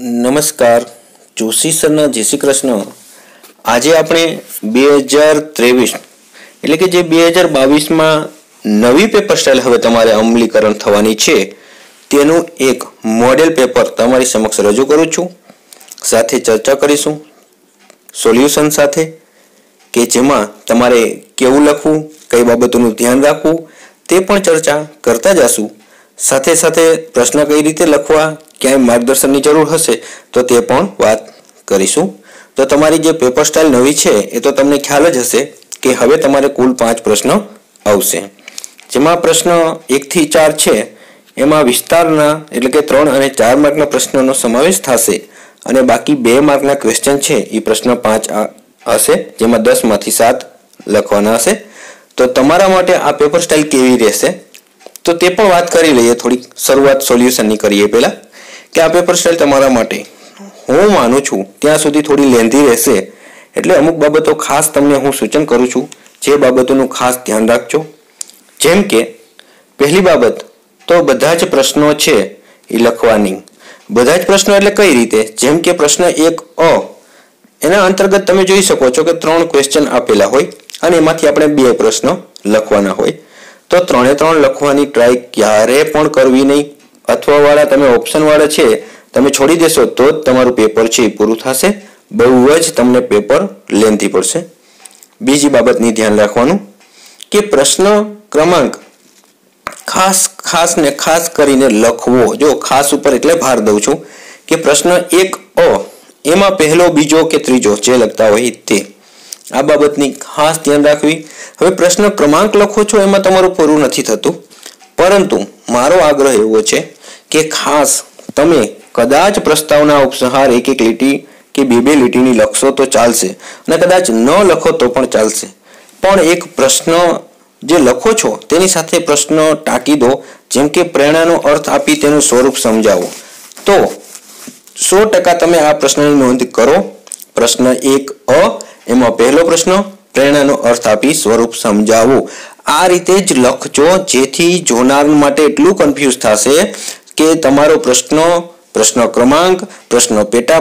नमस्कार जोशीसरना जय श्री कृष्ण। आज आप 2023 एटले के जे 2022 में नवी पेपर स्टाइल हवे तमारे अमलीकरण थवानी छे तेनु एक मॉडेल पेपर तमारी समक्ष रजू करूं छूं। साथे चर्चा करीशुं सोल्यूशन साथे के जेमां तमारे केवुं लखवुं, कई बाबतोनुं ध्यान राखवुं ते पण चर्चा करता जाशुं। साथे साथे प्रश्न कई रीते लखवा, क्या मार्गदर्शन की जरूर हशे तो ते पण वात करीशुं। तो तमारी जे पेपर स्टाइल नवी छे ए तो तमने ख्याल ज हशे कि हवे तमारे कुल 5 प्रश्न आवशे, जेमां प्रश्न 1 થી 4 छे। एमां विस्तारना एटले के 3 અને 4 मार्कना प्रश्नोनो समावेश थशे अने बाकी 2 मार्कना क्वेश्चन छे ई प्रश्न 5 हशे, जेमां 10 मांथी 7 लखवाना हशे। तो तमारा माटे आ पेपर स्टाइल केवी रहेशे तो ते पण वात करी लईए। थोड़ी शुरुआत सोल्यूशन नी करीए पहेला के आ पेपर स्टाइल तमारा माटे हूँ मानु छूं त्यां सुधी थोड़ी लेंधी रहेशे, एटले अमुक बाबतो खास तमने हूँ सूचन करूं छूं जे बाबतोनुं खास ध्यान राखजो। जेम के पहली बाबत तो बधा ज प्रश्नो छे ए लखवानी। बधा ज प्रश्नो एटले कई रीते, जेम के प्रश्न 1 અ एना अंतर्गत तमे जोई शको छो के 3 क्वेश्चन आपेला होय अने एमांथी आपणे 2 प्रश्नो लखवाना होय। तो 3 એ 3 લખવાની ટ્રાય ક્યારે પણ કરવી નહીં, અથવા વાળા તમે ઓપ્શન વાળા છે તમે છોડી દેશો તો જ તમારું પેપર છે પૂરું થશે, બહુ જ તમને પેપર લેન્ધી પડશે। બીજી બાબતની ધ્યાન રાખવાનું કે પ્રશ્ન ક્રમાંક ખાસ કરીને લખવો। જો ખાસ ઉપર એટલે ભાર દઉં છું કે પ્રશ્ન 1 અ એમાં પહેલો, બીજો કે ત્રીજો જે લખતા હોય તે, आ बाबतनी खास ध्यान राखवी। हवे प्रश्न क्रमांक लखो छो एमां तमारुं पूरुं नथी थतुं, परंतु मारो आग्रह एवो छे के खास तमे कदाच प्रस्तावना उपसंहार 1-1 લીટી કે 2-2 લીટીની લખશો तो चालशे अने कदाच न लखो तो पण चालशे, पण एक प्रश्न जे लखो छो तेनी साथे प्रश्न टाकी दो। जेम के प्रेरणानो अर्थ आपी तेनुं स्वरूप समजावो। तो 100% तमे आ प्रश्ननी नोंध करो। प्रश्न 1 અ एमां पहलो प्रश्न प्रेरणानो अर्थ आपी स्वरूप समजावो। आ रीते ज लखजो जेथी जोनार माटे एटलुं कन्फ्यूज थशे के तमारो प्रश्न, प्रश्न क्रमांक, प्रश्न पेटा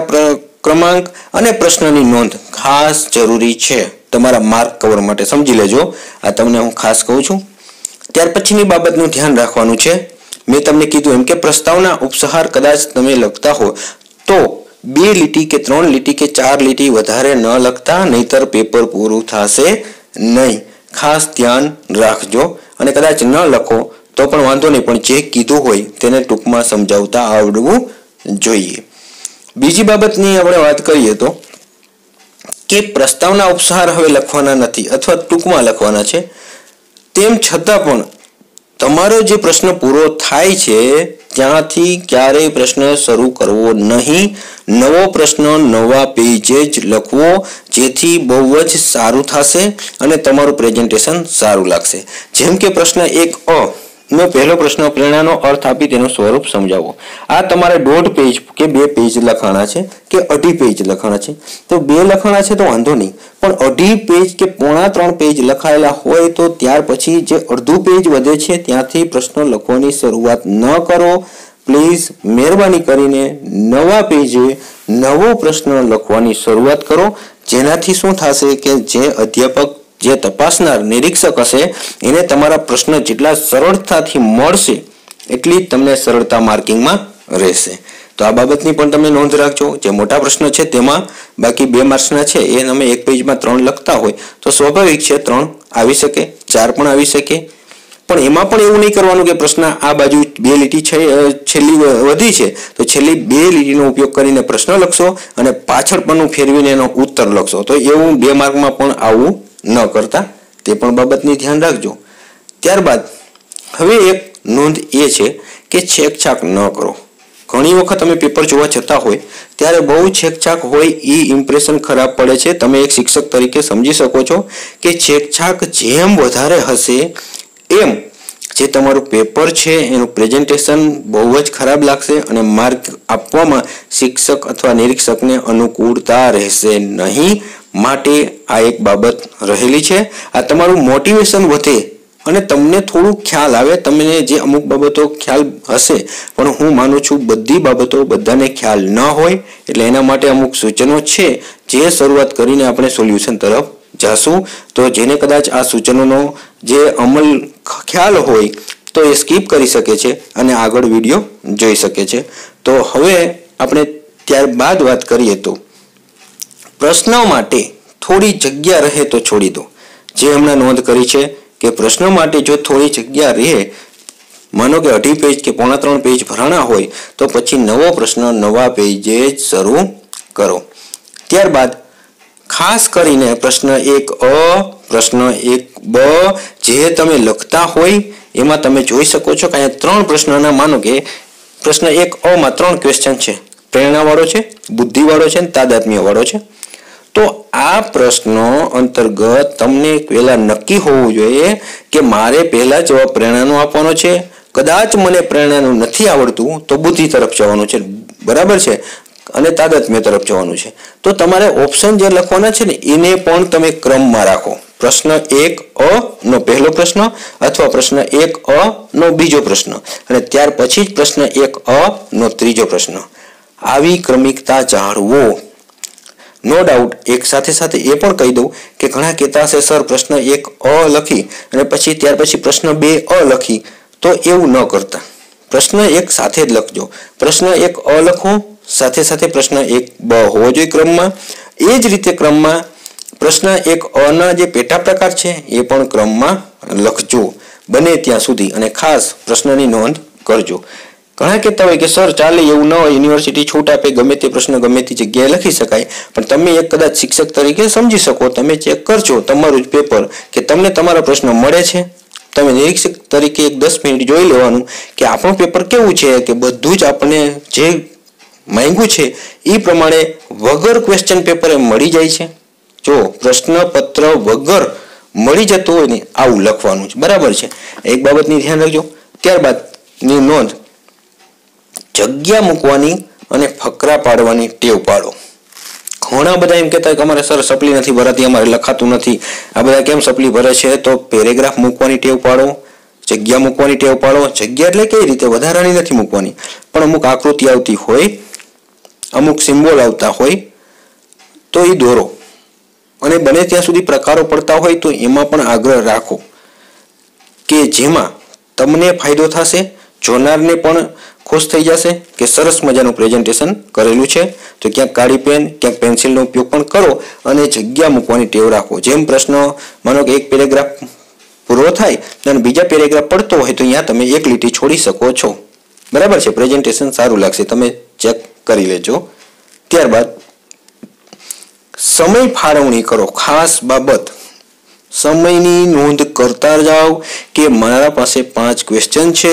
क्रमांक अने प्रश्ननी नोंध खास जरूरी छे तमारा मार्क कवर माटे, समजी लेजो। आ तमने हुं खास कहूं छुं। त्यार पछीनी बाबतनुं ध्यान राखवानुं छे, मैं तमने कीधुं एम के प्रस्तावना उपसंहार कदाच तमे लखता हो तो 2 લીટી કે 3 લીટી કે 4 લીટી વધારે ન લખતા, નહીતર પેપર પૂરું થશે નહીં। ખાસ ધ્યાન રાખજો અને કદાચ ન લખો તો પણ વાંધો નહીં, પણ જે કીધું હોય તેને ટૂંકમાં સમજાવતા આવડવું જોઈએ। બીજી બાબતની આપણે વાત કરીએ તો કે પ્રસ્તાવના ઉપસંહાર હવે લખવાના નથી અથવા ટૂંકમાં લખવાના છે, તેમ છતાં પણ તમારો જે પ્રશ્ન પૂરો થાય છે ત્યાંથી ક્યારેય પ્રશ્ન શરૂ કરવો નહીં। નવો પ્રશ્ન નવા પેજે જ લખવો, જેથી બહુ જ સારું થશે અને તમારું પ્રેઝન્ટેશન સારું લાગશે। જેમ કે પ્રશ્ન 1 અ નો પહેલો પ્રશ્ન પ્રેરણાનો અર્થ આપી તેનું સ્વરૂપ સમજાવો। આ તમારે 1.5 પેજ કે 2 પેજ લખાણા છે કે 2.5 પેજ લખાણા છે, તો 2 લખાણા છે તો વાંધો નહીં, પણ 2.5 પેજ કે 3.25 પેજ લખાયેલા હોય તો ત્યાર પછી જે અડધું પેજ વધે છે ત્યાંથી પ્રશ્ન લખવાની શરૂઆત ન કરો પ્લીઝ। મહેરબાની કરીને નવા પેજે નવો પ્રશ્ન લખવાની શરૂઆત કરો, જેનાથી શું થશે કે જે અધ્યાપક જે તપાસનાર નિરીક્ષક હશે એને તમારા પ્રશ્ન જેટલા સરળતાથી મળશે એટલી તમને સરળતા માર્કિંગમાં રહેશે। તો આ બાબતની પણ તમે નોંધ રાખજો। જે મોટા પ્રશ્ન છે તેમાં બાકી 2 માર્ક્સના છે એ તમે 1 પેજમાં 3 લખતા હોય તો સ્વાભાવિક છે 3 આવી શકે, 4 પણ આવી શકે, પણ એમાં પણ એવું નહીં કરવાનું કે પ્રશ્ન આ બાજુ 2 લીટી છેલ્લી વધી છે તો છેલ્લી 2 લીટીનો ઉપયોગ કરીને પ્રશ્ન લખશો અને પાછળ પરનું ફેરવીને એનો ઉત્તર લખશો, તો એવું 2 માર્કમાં પણ આવું न करता, ते पण बाबतनी ध्यान राखजो। त्यारबाद हवे एक नोंध ए छे के छेकछाक न करो। घणी वखत तमे पेपर जोवा जता होय त्यारे बहु छेकछाक होय ई इम्प्रेशन खराब पड़े छे। तमे एक शिक्षक तरीके समझी सको छो के छेकछाक जेम वधारे हशे एम जे तमारुं पेपर छे एनुं प्रेजेंटेशन बहु ज खराब लागशे अने मार्क आपवामां शिक्षक अथवा निरीक्षकने अनुकूलता रहेशे नहीं। माटे आ एक बाबत रहेली छे। आ तमारुं मोटिवेशन वधे અને તમને થોડું ખ્યાલ આવે, તમને જે અમુક બાબતો ખ્યાલ હશે, પણ હું માનું છું બધી બાબતો બધાને ખ્યાલ ન હોય, એટલે એના માટે અમુક સૂચનો છે જે શરૂઆત કરીને આપણે સોલ્યુશન તરફ જાશું. તો જેને કદાચ આ સૂચનોનો જે અમલ ખ્યાલ હોય તો એ સ્કીપ કરી શકે છે અને આગળ વિડીયો જોઈ શકે છે. તો હવે આપણે ત્યારબાદ વાત કરીએ તો પ્રશ્ન માટે થોડી જગ્યા રહે તો છોડી દો. જે હમણાં નોંધ કરી છે કે પ્રશ્ન માટે જો થોડી જગ્યા રહે, માનો કે અઢી પેજ કે પોણા ત્રણ પેજ ભરાણા હોય, તો પછી નવો પ્રશ્ન નવા પેજે શરૂ કરો. ત્યારબાદ ખાસ કરીને પ્રશ્ન એક અ, પ્રશ્ન એક બ જે તમે લખતા હોય એમાં તમે જોઈ શકો છો કે અહીંયા ત્રણ પ્રશ્નના, માનો કે પ્રશ્ન એક અ માં ત્રણ ક્વેશ્ચન છે, પ્રેરણાવાળો છે, બુદ્ધિવાળો છે અને તાદાત્મ્યવાળો છે. તો આ પ્રશ્નો અંતર્ગત તમને પહેલા નક્કી હોવું જોઈએ કે મારે પહેલા જવાબ પ્રેરણાનો આપવાનો છે. કદાચ મને પ્રેરણાનું નથી આવડતું તો બુદ્ધિ તરફ જવાનું છે, બરાબર છે, અને તાદાત્મ્ય તરફ જવાનું છે. તો તમારે ઓપ્શન જે લખવાના છે ને એને પણ તમે ક્રમમાં રાખો. પ્રશ્ન એક અ નો પહેલો પ્રશ્ન અથવા પ્રશ્ન એક અ નો બીજો પ્રશ્ન અને ત્યાર પછી જ પ્રશ્ન એક અ નો ત્રીજો પ્રશ્ન. આવી ક્રમિકતા જાળવો. નો ડાઉટ એક સાથે સાથે એ પણ કહી દઉં કે ઘણા કહેતા હશે સર પ્રશ્ન એક અ લખી અને પછી ત્યાર પછી પ્રશ્ન બે અ લખી, તો એવું ન કરતા. પ્રશ્ન એક સાથે જ લખજો. પ્રશ્ન એક અ લખો સાથે સાથે પ્રશ્ન એક બ હોવો જોઈએ ક્રમમાં. એ જ રીતે ક્રમમાં પ્રશ્ન એક અ ના જે પેટા પ્રકાર છે એ પણ ક્રમમાં લખજો બને ત્યાં સુધી, અને ખાસ પ્રશ્નની નોંધ કરજો. ઘણા કહેતા હોય કે સર ચાલે, એવું ન હોય, યુનિવર્સિટી છૂટ આપે, ગમે તે પ્રશ્ન ગમે તે જગ્યાએ લખી શકાય, પણ તમે એક કદાચ શિક્ષક તરીકે સમજી શકો. તમે ચેક કરજો તમારું જ પેપર કે તમને તમારો પ્રશ્ન મળે છે. તમે નિરીક્ષક તરીકે એક 10 મિનિટ જોઈ લેવાનું કે આપણું પેપર કેવું છે, કે બધું જ આપણે જે માંગ્યું છે એ પ્રમાણે વગર ક્વેશ્ચન પેપર એ મળી જાય છે. જો પ્રશ્નપત્ર વગર મળી જતું હોય ને આવું લખવાનું છે, બરાબર છે. એક બાબતની ધ્યાન રાખજો. ત્યારબાદની નોંધ, જગ્યા મૂકવાની અને ફકરા પાડવાની ટેવ પાડો. ઘણા બધા એમ કહેતા કે અમારે સર સપ્લી નથી ભરાતી, અમારે લખાતું નથી, આ બધા કેમ સપ્લી ભરે છે? તો પેરેગ્રાફ મૂકવાની ટેવ પાડો, જગ્યા મૂકવાની ટેવ પાડો. જગ્યા એટલે કઈ રીતે? વધારાની નથી મૂકવાની, પણ અમુક આકૃતિ આવતી હોય, અમુક સિમ્બોલ આવતા હોય તો એ દોરો, અને બને ત્યાં સુધી પ્રકારો પડતા હોય તો એમાં પણ આગ્રહ રાખો કે જેમાં તમને ફાયદો થશે, જોનારને પણ ખુશ થઈ જશે કે સરસ મજાનું પ્રેઝન્ટેશન કરેલું છે. તો ક્યાંક કાળી પેન, ક્યાંક પેન્સિલનો ઉપયોગ પણ કરો અને જગ્યા મૂકવાની ટેવ રાખો. જેમ પ્રશ્ન, માનો કે એક પેરેગ્રાફ પૂરો થાય અને બીજા પેરેગ્રાફ પડતો હોય તો અહીંયા તમે એક લીટી છોડી શકો છો, બરાબર છે. પ્રેઝન્ટેશન સારું લાગશે, તમે ચેક કરી લેજો. ત્યારબાદ સમય ફાળવણી કરો. ખાસ બાબત, સમયની નોંધ કરતા જાઓ કે મારા પાસે 5 ક્વેશ્ચન છે,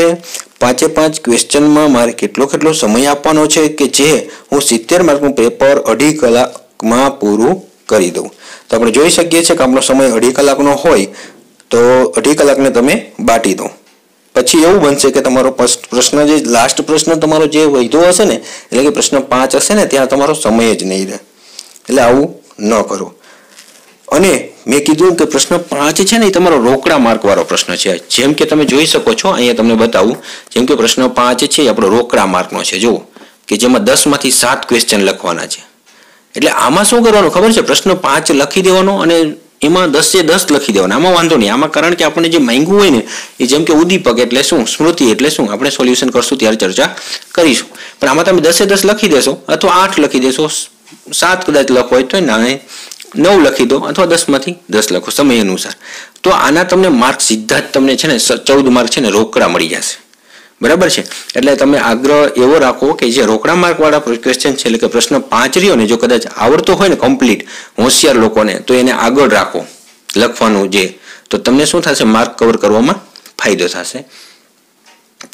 પાંચે પાંચ ક્વેશ્ચનમાં મારે કેટલો સમય આપવાનો છે કે જે હું 70 માર્કનું પેપર 2.5 કલાકમાં પૂરું કરી દઉં. તો આપણે જોઈ શકીએ છીએ કે આપણો સમય 2.5 કલાકનો હોય તો 2.5 કલાકને તમે બાટી દો. પછી એવું બનશે કે તમારો પ્રશ્ન, જે લાસ્ટ પ્રશ્ન તમારો જે વધ્યો હશે ને, એટલે કે પ્રશ્ન 5 હશે ને, ત્યાં તમારો સમય જ નહીં રહે. એટલે આવું ન કરો. અને મેં કીધું કે પ્રશ્ન 5 છે ને એ તમારો રોકડા માર્કવાળો પ્રશ્ન છે. જેમ કે તમે જોઈ શકો છો, અહીંયા તમને બતાવું, જેમ કે પ્રશ્ન 5 છે એ આપણો રોકડા માર્કનો છે, જુઓ, કે જેમાં 10 માંથી 7 ક્વેશ્ચન લખવાના છે. એટલે આમાં શું કરવાનું ખબર છે? પ્રશ્ન 5 લખી દેવાનો અને એમાં 10 એ 10 લખી દેવાના. આમાં વાંધો નહીં, આમાં કારણ કે આપણે જે માંગ્યું હોય ને એ, જેમ કે ઉદ્દીપક એટલે શું, સ્મૃતિ એટલે શું, આપણે સોલ્યુશન કરશું ત્યારે ચર્ચા કરીશું. પણ આમાં તમે 10 એ 10 લખી દેશો અથવા 8 લખી દેશો, 7 કદાચ લખો હોય તો 9 લખી દો અથવા 10 માંથી 10 લખો સમય અનુસાર. તો આના તમને માર્ક સીધા જ તમને છે ને 14 માર્ક છે ને રોકડા મળી જશે, બરાબર છે. એટલે તમે આગ્રહ એવો રાખો કે જે રોકડા માર્કવાળા ક્વેશ્ચન છે, એટલે કે પ્રશ્ન 5 રહ્યો ને, જો કદાચ આવડતો હોય ને કમ્પ્લીટ હોશિયાર લોકોને, તો એને આગળ રાખો લખવાનું જે, તો તમને શું થશે, માર્ક કવર કરવામાં ફાયદો થશે.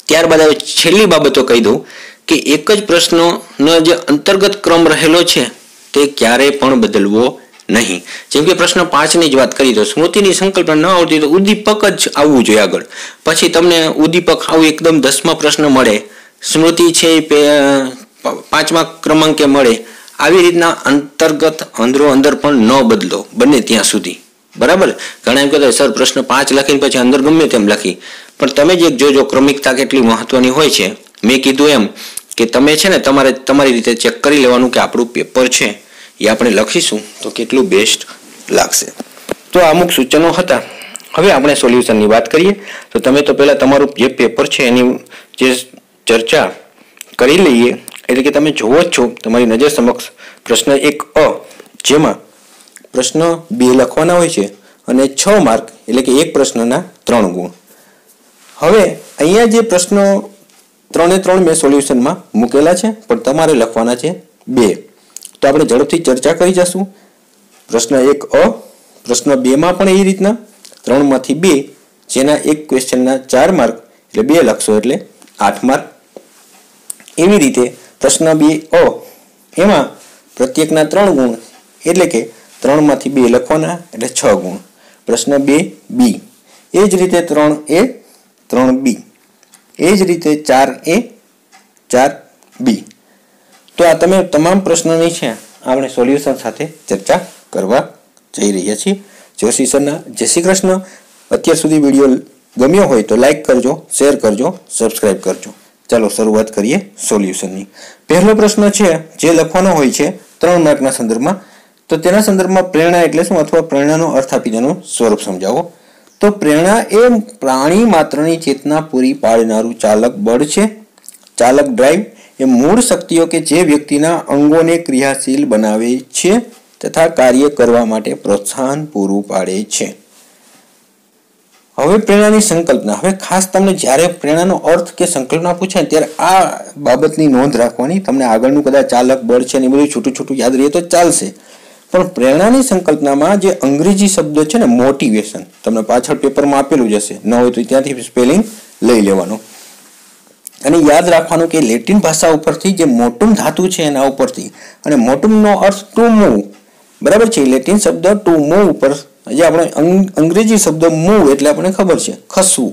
ત્યારબાદ હવે છેલ્લી બાબતો કહી દઉં કે એક જ પ્રશ્નનો જે અંતર્ગત ક્રમ રહેલો છે તે ક્યારેય પણ બદલવો નહીં. જેમ કે પ્રશ્ન 5ની જ વાત કરી, તો સ્મૃતિની સંકલ્પના ન આવતી તો ઉદ્દીપક જ આવવું જોઈએ આગળ. પછી તમને ઉદ્દીપક આવું એકદમ 10મા પ્રશ્ન મળે, સ્મૃતિ છે 5મા ક્રમાંકે મળે. આવી રીતના અંતર્ગત અંદરો અંદર પણ ન બદલો બને ત્યાં સુધી. बराबर। घणा एम कहता है सर प्रश्न 5 लखीने पछी अंदर गमे तेम लखी, पण तमे जे जोजो क्रमिकता केटली महत्वनी होय छे। मैं कीधुं एम के तमे छे ने तमारे तमारी रीते चेक करी लेवानुं के आपणुं पेपर छे ए आपणे लखीशुं तो केटलुं बेस्ट लागशे। तो अमुक सूचनो हता। हवे आपणे सोल्यूशन नी वात करीए तो तमे तो पहेला तमारुं जे पेपर छे एनी जे चर्चा करी लईए। एटले के तमे जोवो छो तमारी नजर समक्ष प्रश्न 1 अ जेमां प्रश्न 2 લખવાના હોય છે અને 6 માર્ક એટલે કે એક પ્રશ્નના 3 ગુણ। હવે અહીંયા જે પ્રશ્નો 3 એ 3 મે સોલ્યુશનમાં મૂકેલા છે પણ તમારે લખવાના છે 2। તો આપણે ઝડપથી ચર્ચા કરી જશું। પ્રશ્ન 1 અ પ્રશ્ન 2 માં પણ એ રીતના 3 માંથી 2 જેના એક ક્વેશ્ચનના 4 માર્ક એટલે 2 લખશો એટલે 8 માર્ક। એવી રીતે પ્રશ્ન 2 અ એમાં પ્રત્યેકના 3 ગુણ એટલે કે 3 मांथी 2 लखवाना एटले 6 गुण। प्रश्न 2 बी एज रीते 3 ए 3 बी एज रीते 4 ए 4 बी। तो आ तमे तमाम प्रश्नोनी छे आपणे सोल्यूशन साथे चर्चा करवा जई रह्या छीए। जोशी सरना जय श्री कृष्ण। अत्यार सुधी विडियो गम्यो होय तो लाइक करजो, शेर करजो, सब्सक्राइब करजो। चलो शरूआत करीए सोल्यूशननी। पहेलो प्रश्न छे जे लखवानो होय छे 3 मार्कना संदर्भमां। तो तेना संदर्भ में प्रेरणा एटले शुं अथवा प्रेरणानो अर्थ आपी देनो स्वरूप समझावो। तो प्रेरणा ए प्राणी मात्रनी चेतना पूरी पाडनारू चालक बळ छे। चालक ड्राइव ए मूळ शक्तिओ के जे व्यक्तिना अंगोने क्रियाशील बनावे छे तथा कार्य करवा माटे प्रोत्साहन पूरू पाडे छे। हवे प्रेरणानी संकल्पना। हवे खास तमने ज्यारे प्रेरणानो अर्थ के संकल्पना पूछे त्यारे आ बाबतनी नोंध राखवानी। तमने आगळनुं कदाच चालक बळ छे ने बधुं छोटुं छोटुं याद रहे तो चालशे। प्रेरणानी संकल्पना में जो अंग्रेजी शब्द है मोटिवेशन तमने पाछळ पेपर में आपेलू जशे न होय तो त्यांथी स्पेलिंग लई लेवानो अने याद राखवानुं के लेटिन भाषा उपरथी जे मोटुम धातु छे एना उपरथी अने मोटुमनो अर्थ टू मूव बराबर छे। लेटिन शब्द टू मूव पर जे आपणे अंग्रेजी शब्द मूव एटले आपणे खबर छे खसवुं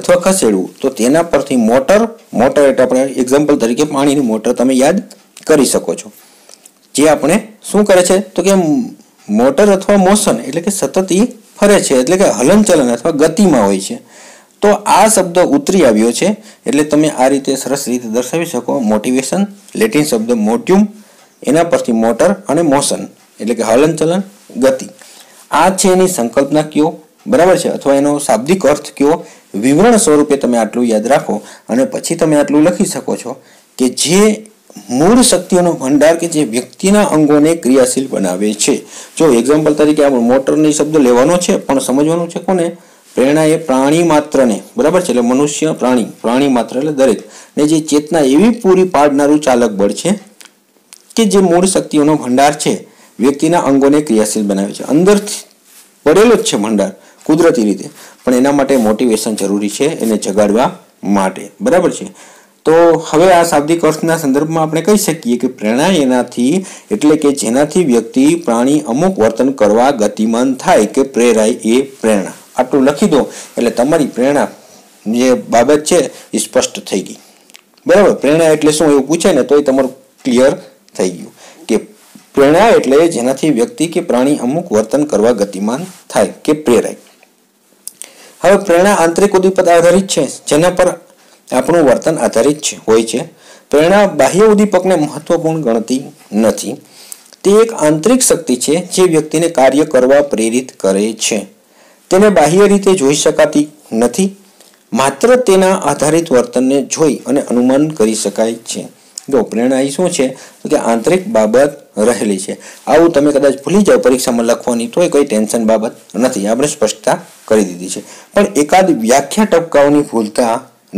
अथवा खसेडवुं। तो तेना परथी मोटर मोटर एटले आपणे एक्जाम्पल तरीके पाणीनी मोटर तमे याद करी शको छो। जे आपणे शुं करे छे तो के मोटर अथवा मोशन एटले के सतत ई फरे छे एटले के हलनचलन अथवा गतिमां होय छे। तो आ शब्द उतरी आव्यो छे एटले तमे आ रीते सरस रीते दर्शावी शको। मोटिवेशन लेटिन शब्द मोट्युम एना परथी मोटर अने मोशन एटले के हलनचलन गति। आ छे एनी संकल्पना क्यो बराबर छे अथवा एनो शाब्दिक अर्थ क्यो। विवरण स्वरूपे तमे आटलुं याद राखो अने पछी तमे आटलुं लखी शको छो के जे मूल शक्तिओनो भंडार के जे व्यक्तिना अंगोने क्रियाशील बनावे छे। जो एक्जाम्पल तरीके आपणे मोटरनी शब्द लेवानो छे पण समजवानुं छे कोने प्रेरणा ए प्राणी मात्रने बराबर छे एटले मनुष्य प्राणी प्राणी मात्र एटले दरेक ने जे चेतना एवी पूरी पाडनारू चालक बळ छे के जे मूल शक्तिओनो भंडार छे व्यक्तिना अंगोने क्रियाशील बनावे छे। अंदरथी पडेलो ज छे भंडार कुदरती रीते पण एना माटे मोटिवेशन जरूरी छे एने जगाडवा माटे बराबर छे। तो हवे आ शाब्दिक अर्थना संदर्भमां आपणे कही शकीए के प्रेरणा एनाथी एटले के जेनाथी व्यक्ति प्राणी अमुक वर्तन करवा गतिमान थाय के प्रेराय ए प्रेरणा। आटलुं लखी दो एटले तमारी प्रेरणा जे बाबत छे ए स्पष्ट थई गई बराबर। प्रेरणा एटले शुं एवुं पूछाय ने तोय तमारुं क्लियर थई गयुं के प्रेरणा एटले जेनाथी व्यक्ति के प्राणी अमुक वर्तन करवा गतिमान थाय के प्रेराय। हवे प्रेरणा आंतरिक उद्दीपक आधारित छे जेना पर આપણું વર્તન આધારિત હોય છે। પ્રેરણા બાહ્ય ઉદ્દીપકને મહત્વપૂર્ણ ગણતી નથી। તે એક આંતરિક શક્તિ છે જે વ્યક્તિને કાર્ય કરવા પ્રેરિત કરે છે। તેને બાહ્ય રીતે જોઈ શકાતી નથી। માત્ર તેના આધારિત વર્તનને જોઈ અને અનુમાન કરી શકાય છે। જો પ્રેરણા એ શું છે તો કે આંતરિક બાબત રહેલી છે। આવું તમે કદાચ ભૂલી જાઓ પરીક્ષામાં લખવાની તો એ કોઈ ટેન્શન બાબત નથી। આપણે સ્પષ્ટતા કરી દીધી છે પણ એકાદ વ્યાખ્યા ટપકાઓની ભૂલતા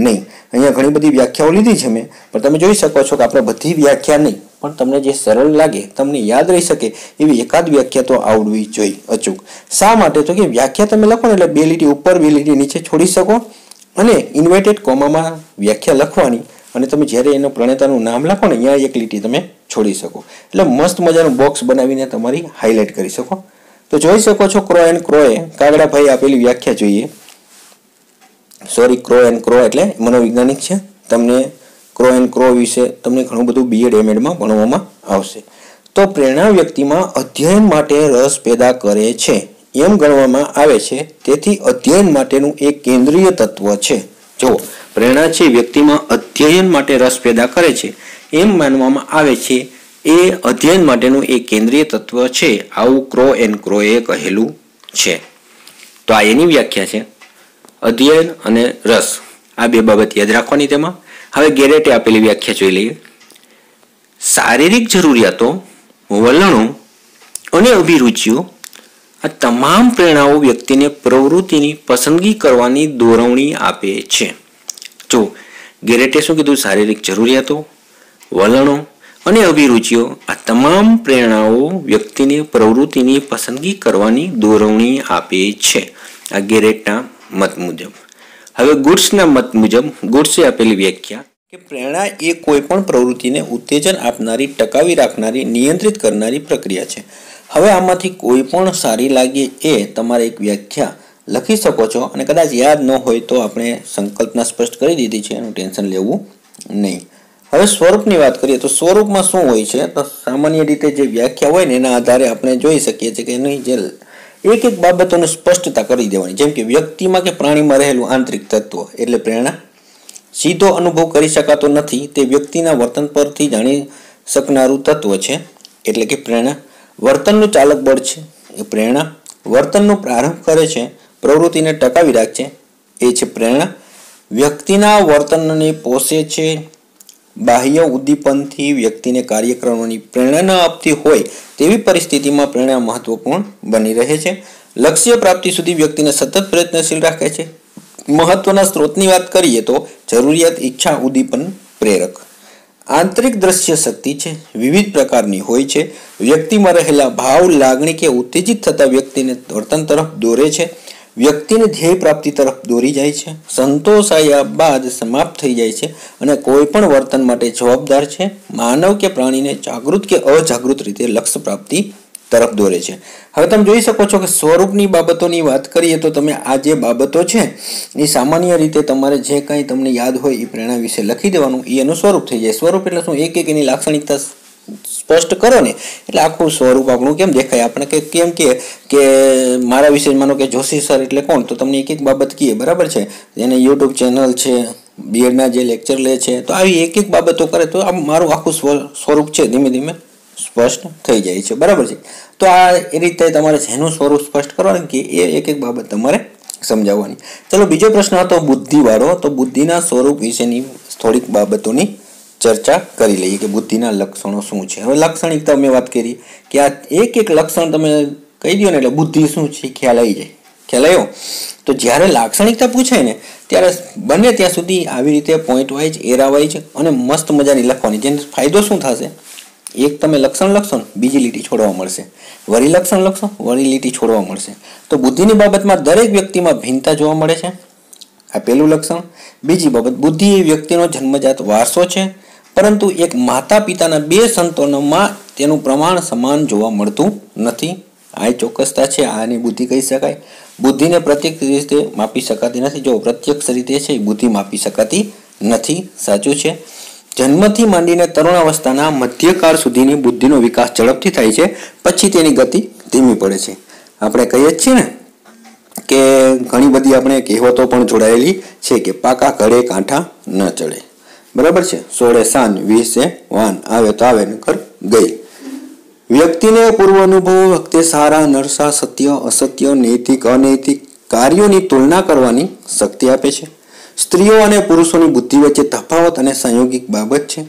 नहीं। अहीं घणी बधी व्याख्याओ लीधी छे मैं पण तमे जोई शको छो के आपणे बधी व्याख्या नहीं पण तमने जे सरल लागे तमने याद रही सके एवी एकाद व्याख्या तो आवडवी जोईए अचूक। शा माटे तो के व्याख्या तमे लखो ने एटले बे લીટી ऊपर बे લીટી नीचे छोड़ी सको अने इन्वर्टेड कोमामां व्याख्या लखवानी अने तमे ज्यारे एनो प्रणेतानुं नाम लखो ने अहींया एक લીટી तमे छोड़ी सको एटले मस्त मजानुं बॉक्स बनावीने तमारी हाईलाइट करी सको। तो जोई सको छो क्रो एंड क्रोए कागड़ाभाई आपेली व्याख्या जोईए। सॉरी क्रो एंड क्रो एटले मनोवैज्ञानिक छे। तमने क्रो एंड क्रो विषे तमने घणुं बधुं बीएड एमएड मां भणवामां आवशे। तो प्रेरणा व्यक्ति में अध्ययन माटे रस पैदा करे छे એમ ગણવામાં આવે છે. તેથી અધ્યયન માટેનું એક કેન્દ્રીય તત્વ છે. જો પ્રેરણા છે વ્યક્તિમાં અધ્યયન માટે રસ પેદા કરે છે એમ માનવામાં આવે છે. એ અધ્યયન માટેનું એક કેન્દ્રીય તત્વ છે. આવું ક્રો એન્ડ ક્રોએ કહેલું છે. તો આ એની વ્યાખ્યા છે. અધ્યયન અને રસ આ બે બાબત યાદ રાખવાની તેમાં. હવે ગેરેટે આપેલી વ્યાખ્યા જોઈ લઈએ. શારીરિક જરૂરિયાતો, વલણો અને અભિરુચિઓ આ તમામ પ્રેરણાઓ વ્યક્તિને પ્રવૃત્તિની પસંદગી કરવાની દોરવણી આપે છે. જો ગેરેટે શું કીધું? શારીરિક જરૂરિયાતો, વલણો અને અભિરુચિઓ આ તમામ પ્રેરણાઓ વ્યક્તિને પ્રવૃત્તિની પસંદગી કરવાની દોરવણી આપે છે. આ ગેરેટના મત મુજબ. હવે ગુડ્સના મત મુજબ ગુડ્સે આપેલી વ્યાખ્યા કે પ્રેરણા એ કોઈ પણ પ્રવૃત્તિને ઉત્તેજન આપનારી, ટકાવી રાખનારી, નિયંત્રિત કરનારી પ્રક્રિયા છે. હવે આમાંથી કોઈ પણ સારી લાગે એ તમારે એક વ્યાખ્યા લખી શકો છો. અને કદાચ યાદ ન હોય તો આપણે સંકલ્પના સ્પષ્ટ કરી દીધી છે, એનું ટેન્શન લેવું નહીં. હવે સ્વરૂપની વાત કરીએ તો સ્વરૂપમાં શું હોય છે? તો સામાન્ય રીતે જે વ્યાખ્યા હોય ને એના આધારે આપણે જોઈ શકીએ છીએ કે એની જે એક એક બાબતોને સ્પષ્ટતા કરી દેવાની. જેમ કે વ્યક્તિમાં કે પ્રાણીમાં રહેલું આંતરિક તત્વ એટલે પ્રેરણા. સીધો અનુભવ કરી શકાતો નથી, તે વ્યક્તિના વર્તન પરથી જાણી શકનારું તત્વ છે એટલે કે પ્રેરણા. વર્તનનું ચાલક બળ છે એ પ્રેરણા. વર્તનનો પ્રારંભ કરે છે, પ્રવૃત્તિને ટકાવી રાખે એ છે પ્રેરણા. વ્યક્તિના વર્તનને પોષે છે. બાહ્ય ઉદ્દીપનથી વ્યક્તિને કાર્ય કરવાની પ્રેરણા ન આપતી હોય તેવી પરિસ્થિતિમાં પ્રેરણા મહત્વપૂર્ણ બની રહે છે. લક્ષ્ય પ્રાપ્તિ સુધી વ્યક્તિને સતત પ્રયત્નશીલ રાખે છે. મહત્વના સ્ત્રોતની વાત કરીએ તો જરૂરિયાત, ઈચ્છા, ઉદ્દીપન, પ્રેરક. આંતરિક દ્રશ્ય શક્તિ છે, વિવિધ પ્રકારની હોય છે. વ્યક્તિમાં રહેલા ભાવ, લાગણી કે ઉત્તેજિત થતા વ્યક્તિને વર્તન તરફ દોરે છે. વ્યક્તિને ધ્યેય પ્રાપ્તિ તરફ દોરી જાય છે. સંતોષાયા બાદ સમાપ્ત થઈ જાય છે અને કોઈ પણ વર્તન માટે જવાબદાર છે. માનવ કે પ્રાણીને જાગૃત કે અજાગૃત રીતે લક્ષ્ય પ્રાપ્તિ તરફ દોરે છે. હવે તમે જોઈ શકો છો કે સ્વરૂપની બાબતોની વાત કરીએ તો તમે આ જે બાબતો છે એ સામાન્ય રીતે તમારે જે કંઈ તમને યાદ હોય એ પ્રેરણા વિશે લખી દેવાનું, એનું સ્વરૂપ થઈ જાય. સ્વરૂપ એટલે શું? એક એક એની લાક્ષણિકતા સ્પષ્ટ કરો ને એટલે આખું સ્વરૂપ આપણું કેમ દેખાય આપણે. કે કેમ કે મારા વિશે માનો કે જોશી સર એટલે કોણ, તો તમને એક એક બાબત કહીએ, બરાબર છે. એને યુટ્યુબ ચેનલ છે, બીએડના જે લેક્ચર લે છે, તો આવી એક એક બાબતો કરે તો આ મારું આખું સ્વરૂપ છે ધીમે ધીમે સ્પષ્ટ થઈ જાય છે, બરાબર છે. તો આ એ રીતે તમારે જેનું સ્વરૂપ સ્પષ્ટ કરવાનું કે એ એક એક બાબત તમારે સમજાવવાની. ચલો બીજો પ્રશ્ન હતો બુદ્ધિવાળો. તો બુદ્ધિના સ્વરૂપ વિશેની થોડીક બાબતોની ચર્ચા કરી લઈએ કે બુદ્ધિના લક્ષણો શું છે. હવે લાક્ષણિકતા મેં વાત કરી કે આ એક એક લક્ષણ તમે કહી દો ને એટલે બુદ્ધિ શું છે ખ્યાલ આવી જાય. ખ્યાલ આવ્યો? તો જ્યારે લાક્ષણિકતા પૂછાય ને ત્યારે બને ત્યાં સુધી આવી રીતે પોઈન્ટ વાઇઝ, એરા વાઇઝ અને મસ્ત મજાની લખવાની. જેનો ફાયદો શું થશે? એક તમે લક્ષણ લખશો ને બીજી લીટી છોડવા મળશે, વળી લક્ષણ લખશો વળી લીટી છોડવા મળશે. તો બુદ્ધિની બાબતમાં દરેક વ્યક્તિમાં ભિન્નતા જોવા મળે છે. આ પહેલું લક્ષણ. બીજી બાબત, બુદ્ધિ એ વ્યક્તિનો જન્મજાત વારસો છે, પરંતુ એક માતા પિતાના બે સંતાનોમાં તેનું પ્રમાણ સમાન જોવા મળતું નથી. આ ચોક્કસતા છે, આની બુદ્ધિ કહી શકાય. બુદ્ધિને પ્રત્યક્ષ રીતે માપી શકાતી નથી. જો પ્રત્યક્ષ રીતે છે બુદ્ધિ માપી શકાતી નથી, સાચું છે. જન્મથી માંડીને તરુણાવસ્થાના મધ્યકાળ સુધીની બુદ્ધિનો વિકાસ ઝડપથી થાય છે, પછી તેની ગતિ ધીમી પડે છે. આપણે કહીએ જ છીએ ને કે ઘણી બધી આપણે કહેવતો પણ જોડાયેલી છે કે પાકા ઘડે કાંઠા ન ચડે, બરાબર છે. 16 સાંજ 20 વાન આવે તો આવે નકર ગઈ. વ્યક્તિને પૂર્વ અનુભવ વખતે સારા નરસા, સત્ય અસત્ય, નૈતિક અનૈતિક કાર્યોની તુલના કરવાની શક્તિ આપે છે. સ્ત્રીઓ અને પુરુષોની બુદ્ધિ વચ્ચે તફાવત અને સંયોગિક બાબત છે.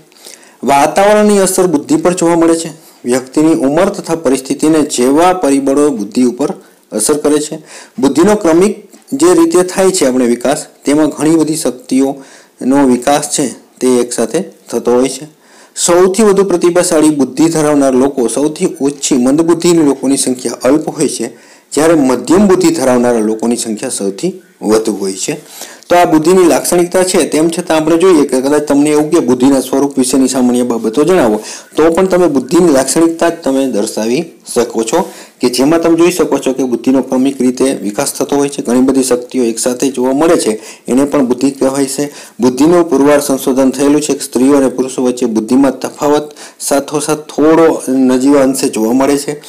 વાતાવરણની અસર બુદ્ધિ પર જોવા મળે છે. વ્યક્તિની ઉંમર તથા પરિસ્થિતિને જેવા પરિબળો બુદ્ધિ ઉપર અસર કરે છે. બુદ્ધિનો ક્રમિક જે રીતે થાય છે આપણે વિકાસ, તેમાં ઘણી બધી શક્તિઓનો વિકાસ છે તે એકસાથે થતો હોય છે. સૌથી વધુ પ્રતિભાશાળી બુદ્ધિ ધરાવનાર લોકો, સૌથી ઓછી મંદબુદ્ધિ લોકોની સંખ્યા અલ્પ હોય છે, જ્યારે મધ્યમ બુદ્ધિ ધરાવનારા લોકોની સંખ્યા સૌથી વધુ હોય છે. તો આ બુદ્ધિની લાક્ષણિકતા છે. તેમ છતાં આપણે જોઈએ કે કદાચ તમને એવું કે બુદ્ધિના સ્વરૂપ વિશેની સામાન્ય બાબતો જણાવો તો પણ તમે બુદ્ધિની લાક્ષણિકતા જ તમે દર્શાવી શકો છો કે જેમાં તમે જોઈ શકો છો કે બુદ્ધિનો ક્રમિક રીતે વિકાસ થતો હોય છે। ઘણી બધી શક્તિઓ એકસાથે જોવા મળે છે એને પણ બુદ્ધિ કહેવાય છે। બુદ્ધિનો પુરવાર સંશોધન થયેલું છે કે સ્ત્રીઓ અને પુરુષો વચ્ચે બુદ્ધિમાં તફાવત સાથોસાથ થોડો નજીવા અંશે જોવા મળે છે।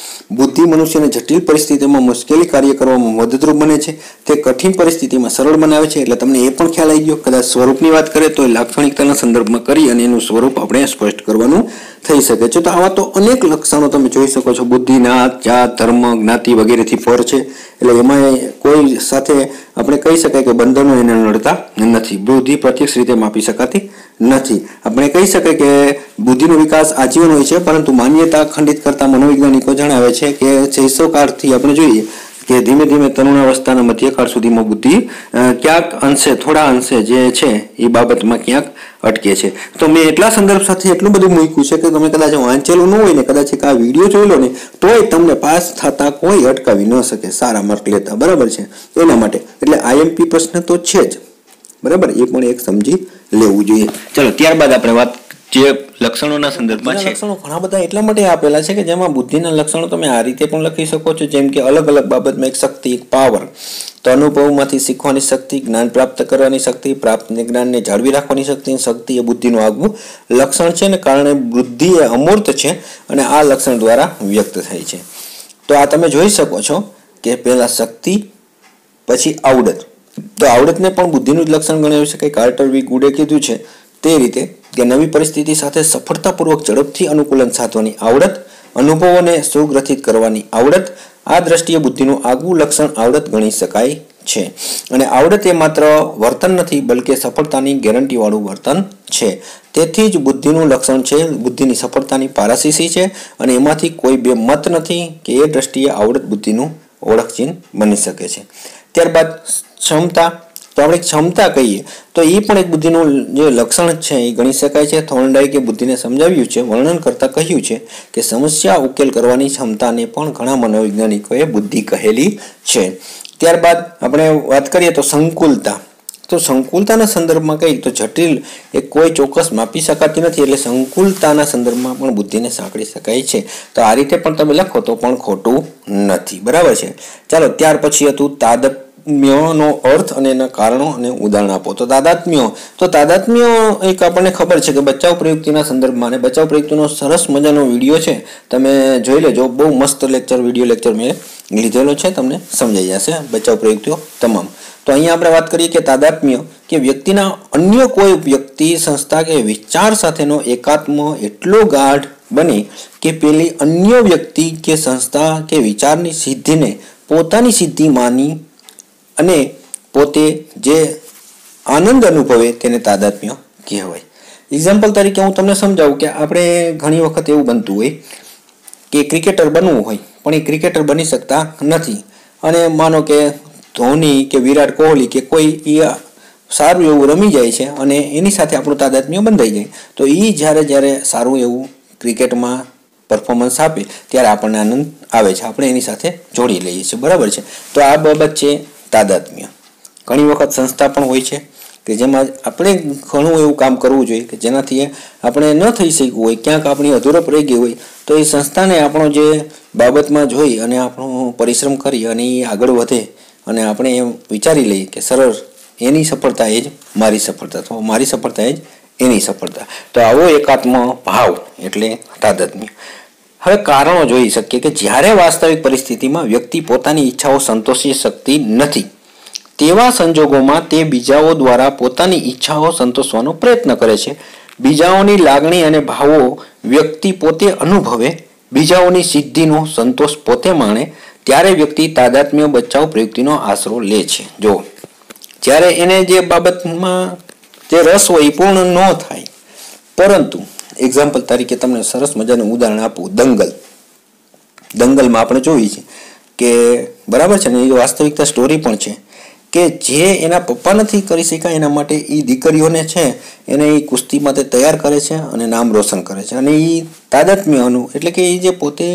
બુદ્ધિ મનુષ્યને જટિલ પરિસ્થિતિમાં મુશ્કેલી કાર્ય કરવામાં મદદરૂપ બને છે, તે કઠિન પરિસ્થિતિમાં સરળ બનાવે છે। એટલે તમને એ પણ ખ્યાલ આવી ગયો। કદાચ સ્વરૂપની વાત કરીએ તો લાક્ષણિકતાના સંદર્ભમાં કરી અને એનું સ્વરૂપ આપણે સ્પષ્ટ કરવાનું થઈ શકે છે। તો આવા તો અનેક લક્ષણો તમે જોઈ શકો છો। બુદ્ધિ નાત જાત ધર્મ જ્ઞાતિ વગેરેથી પર છે, એટલે એમાં કોઈ સાથે આપણે કહી શકાય કે બંધનો એને નડતા નથી। બુદ્ધિ પ્રત્યક્ષ રીતે માપી શકાતી નથી। આપણે કહી શકાય કે બુદ્ધિનો વિકાસ આજીવન હોય છે, પરંતુ માન્યતા ખંડિત કરતા મનોવૈજ્ઞાનિકો જણાવે છે કે 600 કાળથી આપણે જોઈએ કે ધીમે ધીમે તરુણાવસ્થાના મધ્યકાળ સુધીમાં બુદ્ધિ ક્યાંક અંશે થોડા અંશે જે છે એ બાબતમાં ક્યાંક અટકે છે। તો મેં એટલા સંદર્ભ સાથે એટલું બધું મૂક્યું છે કે તમે કદાચ વાંચેલું ન હોય ને કદાચ આ વિડીયો જોઈ લો ને તોય તમને પાસ થતા કોઈ અટકાવી ન શકે, સારા માર્ક લેતા, બરાબર છે? એના માટે એટલે આઈએમપી પ્રશ્ન તો છે જ, બરાબર? એ પણ એક સમજી લેવું જોઈએ। ચલો ત્યારબાદ આપણે વાત જે લક્ષણોના સંદર્ભમાં છે, લક્ષણો ઘણા બધા એટલા માટે આપેલા છે કે જેમાં બુદ્ધિના લક્ષણો તમે આ રીતે પણ લખી શકો છો, જેમ કે અલગ અલગ બાબતમાં એક શક્તિ, એક પાવર, તો અનુભવમાંથી શીખવાની શક્તિ, જ્ઞાન પ્રાપ્ત કરવાની શક્તિ, પ્રાપ્ત જ્ઞાનને જાળવી રાખવાની શક્તિ એ બુદ્ધિનું આગવું લક્ષણ છે અને કારણે બુદ્ધિ એ અમૂર્ત છે અને આ લક્ષણ દ્વારા વ્યક્ત થાય છે। તો આ તમે જોઈ શકો છો કે પહેલા શક્તિ પછી આવડત, તો આવડતને પણ બુદ્ધિનું જ લક્ષણ ગણાવી શકાય। કાર્ટર વી ગુડે કીધું છે તે રીતે કે નવી પરિસ્થિતિ સાથે સફળતાપૂર્વક ઝડપથી અનુકૂલન સાધવાની આવડત, અનુભવોને સુગ્રથિત કરવાની આવડત, આ દ્રષ્ટિએ બુદ્ધિનું આગવું લક્ષણ આવડત ગણી શકાય છે। અને આવડત એ માત્ર વર્તન નથી બલકે સફળતાની ગેરંટીવાળું વર્તન છે, તેથી જ બુદ્ધિનું લક્ષણ છે। બુદ્ધિની સફળતાની પારાશીશી છે અને એમાંથી કોઈ બે મત નથી કે એ દ્રષ્ટિએ આવડત બુદ્ધિનું ઓળખચિહ્ન બની શકે છે। ત્યારબાદ ક્ષમતા, તો આપણે ક્ષમતા કહીએ તો એ પણ એક બુદ્ધિનું જે લક્ષણ છે એ ગણી શકાય છે। થોર્નડાઈકે બુદ્ધિને સમજાવ્યું છે, વર્ણન કરતાં કહ્યું છે કે સમસ્યા ઉકેલ કરવાની ક્ષમતાને પણ ઘણા મનોવૈજ્ઞાનિકોએ બુદ્ધિ કહેલી છે। ત્યારબાદ આપણે વાત કરીએ તો સંકુલતા, તો સંકુલતાના સંદર્ભમાં કહીએ તો જટિલ એ કોઈ ચોક્કસ માપી શકાતી નથી, એટલે સંકુલતાના સંદર્ભમાં પણ બુદ્ધિને સાંકળી શકાય છે। તો આ રીતે પણ તમે લખો તો પણ ખોટું નથી, બરાબર છે? ચાલો ત્યાર પછી હતું તાદત નો અર્થ અને એના કારણો અને ઉદાહરણ આપો, તો તાદાત્મ્ય, તો તાદાત્મ્ય એક આપણને ખબર છે કે બચાવ પ્રયુક્તિના સંદર્ભમાં, અને બચાવ પ્રયુક્તિનો સરસ મજાનો વિડીયો છે તમે જોઈ લેજો, બહુ મસ્ત લેક્ચર વિડીયો લેક્ચર મેં લીધેલો છે, તમને સમજાઈ જશે બચાવ પ્રયુક્તિઓ તમામ। તો અહીંયા આપણે વાત કરીએ કે તાદાત્મ્ય કે વ્યક્તિના અન્ય કોઈ વ્યક્તિ, સંસ્થા કે વિચાર સાથેનો એકાત્મ એટલો ગાઢ બને કે પેલી અન્ય વ્યક્તિ કે સંસ્થા કે વિચારની સિદ્ધિને પોતાની સિદ્ધિ માની અને પોતે જે આનંદ અનુભવે તેને તાદાત્મ્ય કહેવાય। એક્ઝામ્પલ તરીકે હું તમને સમજાવું કે આપણે ઘણી વખત એવું બનતું હોય કે ક્રિકેટર બનવું હોય પણ એ ક્રિકેટર બની શકતા નથી, અને માનો કે ધોની કે વિરાટ કોહલી કે કોઈ સારું એવું રમી જાય છે અને એની સાથે આપણું તાદાત્મ્ય બંધાઈ જાય, તો એ જ્યારે જ્યારે સારું એવું ક્રિકેટમાં પરફોર્મન્સ આપે ત્યારે આપણને આનંદ આવે છે, આપણે એની સાથે જોડી લઈએ છીએ, બરાબર છે? તો આ બાબત છે તાદાત્મ્ય। ઘણી વખત સંસ્થા પણ હોય છે કે જેમાં આપણે ઘણું એવું કામ કરવું જોઈએ કે જેનાથી આપણે ન થઈ શક્યું હોય, ક્યાંક આપણી અધૂરપ રહી ગઈ હોય, તો એ સંસ્થાને આપણો જે બાબતમાં જોઈ અને આપણો પરિશ્રમ કરી અને એ આગળ વધે અને આપણે એમ વિચારી લઈએ કે સરળ એની સફળતા એ જ મારી સફળતા, તો મારી સફળતા એ જ એની સફળતા, તો આવો એકાત્મ ભાવ એટલે તાદાત્મ્ય। હવે કારણો જોઈ શકીએ કે જ્યારે વાસ્તવિક પરિસ્થિતિમાં વ્યક્તિ પોતાની ઈચ્છાઓ સંતોષી શકતી નથી તેવા સંજોગોમાં તે બીજાઓ દ્વારા પોતાની ઈચ્છાઓ સંતોષવાનો પ્રયત્ન કરે છે। બીજાઓની લાગણી અને ભાવો વ્યક્તિ પોતે અનુભવે, બીજાઓની સિદ્ધિનો સંતોષ પોતે માણે, ત્યારે વ્યક્તિ તાદાત્મ્ય બચાવ પ્રયુક્તિનો આશરો લે છે। જો જ્યારે એને જે બાબતમાં જે રસ હોય એ પૂર્ણ ન થાય, પરંતુ એક્ઝામ્પલ તરીકે તમને સરસ મજાનું ઉદાહરણ આપું, દંગલ, દંગલમાં આપણે જોઈએ છે કે, બરાબર છે ને, એ વાસ્તવિકતા સ્ટોરી પણ છે કે જે એના પપ્પા નથી કરી શક્યા એના માટે એ દીકરીઓને છે એને એ કુસ્તી માટે તૈયાર કરે છે અને નામ રોશન કરે છે, અને એ તાદાત્મ્યનું એટલે કે એ જે પોતે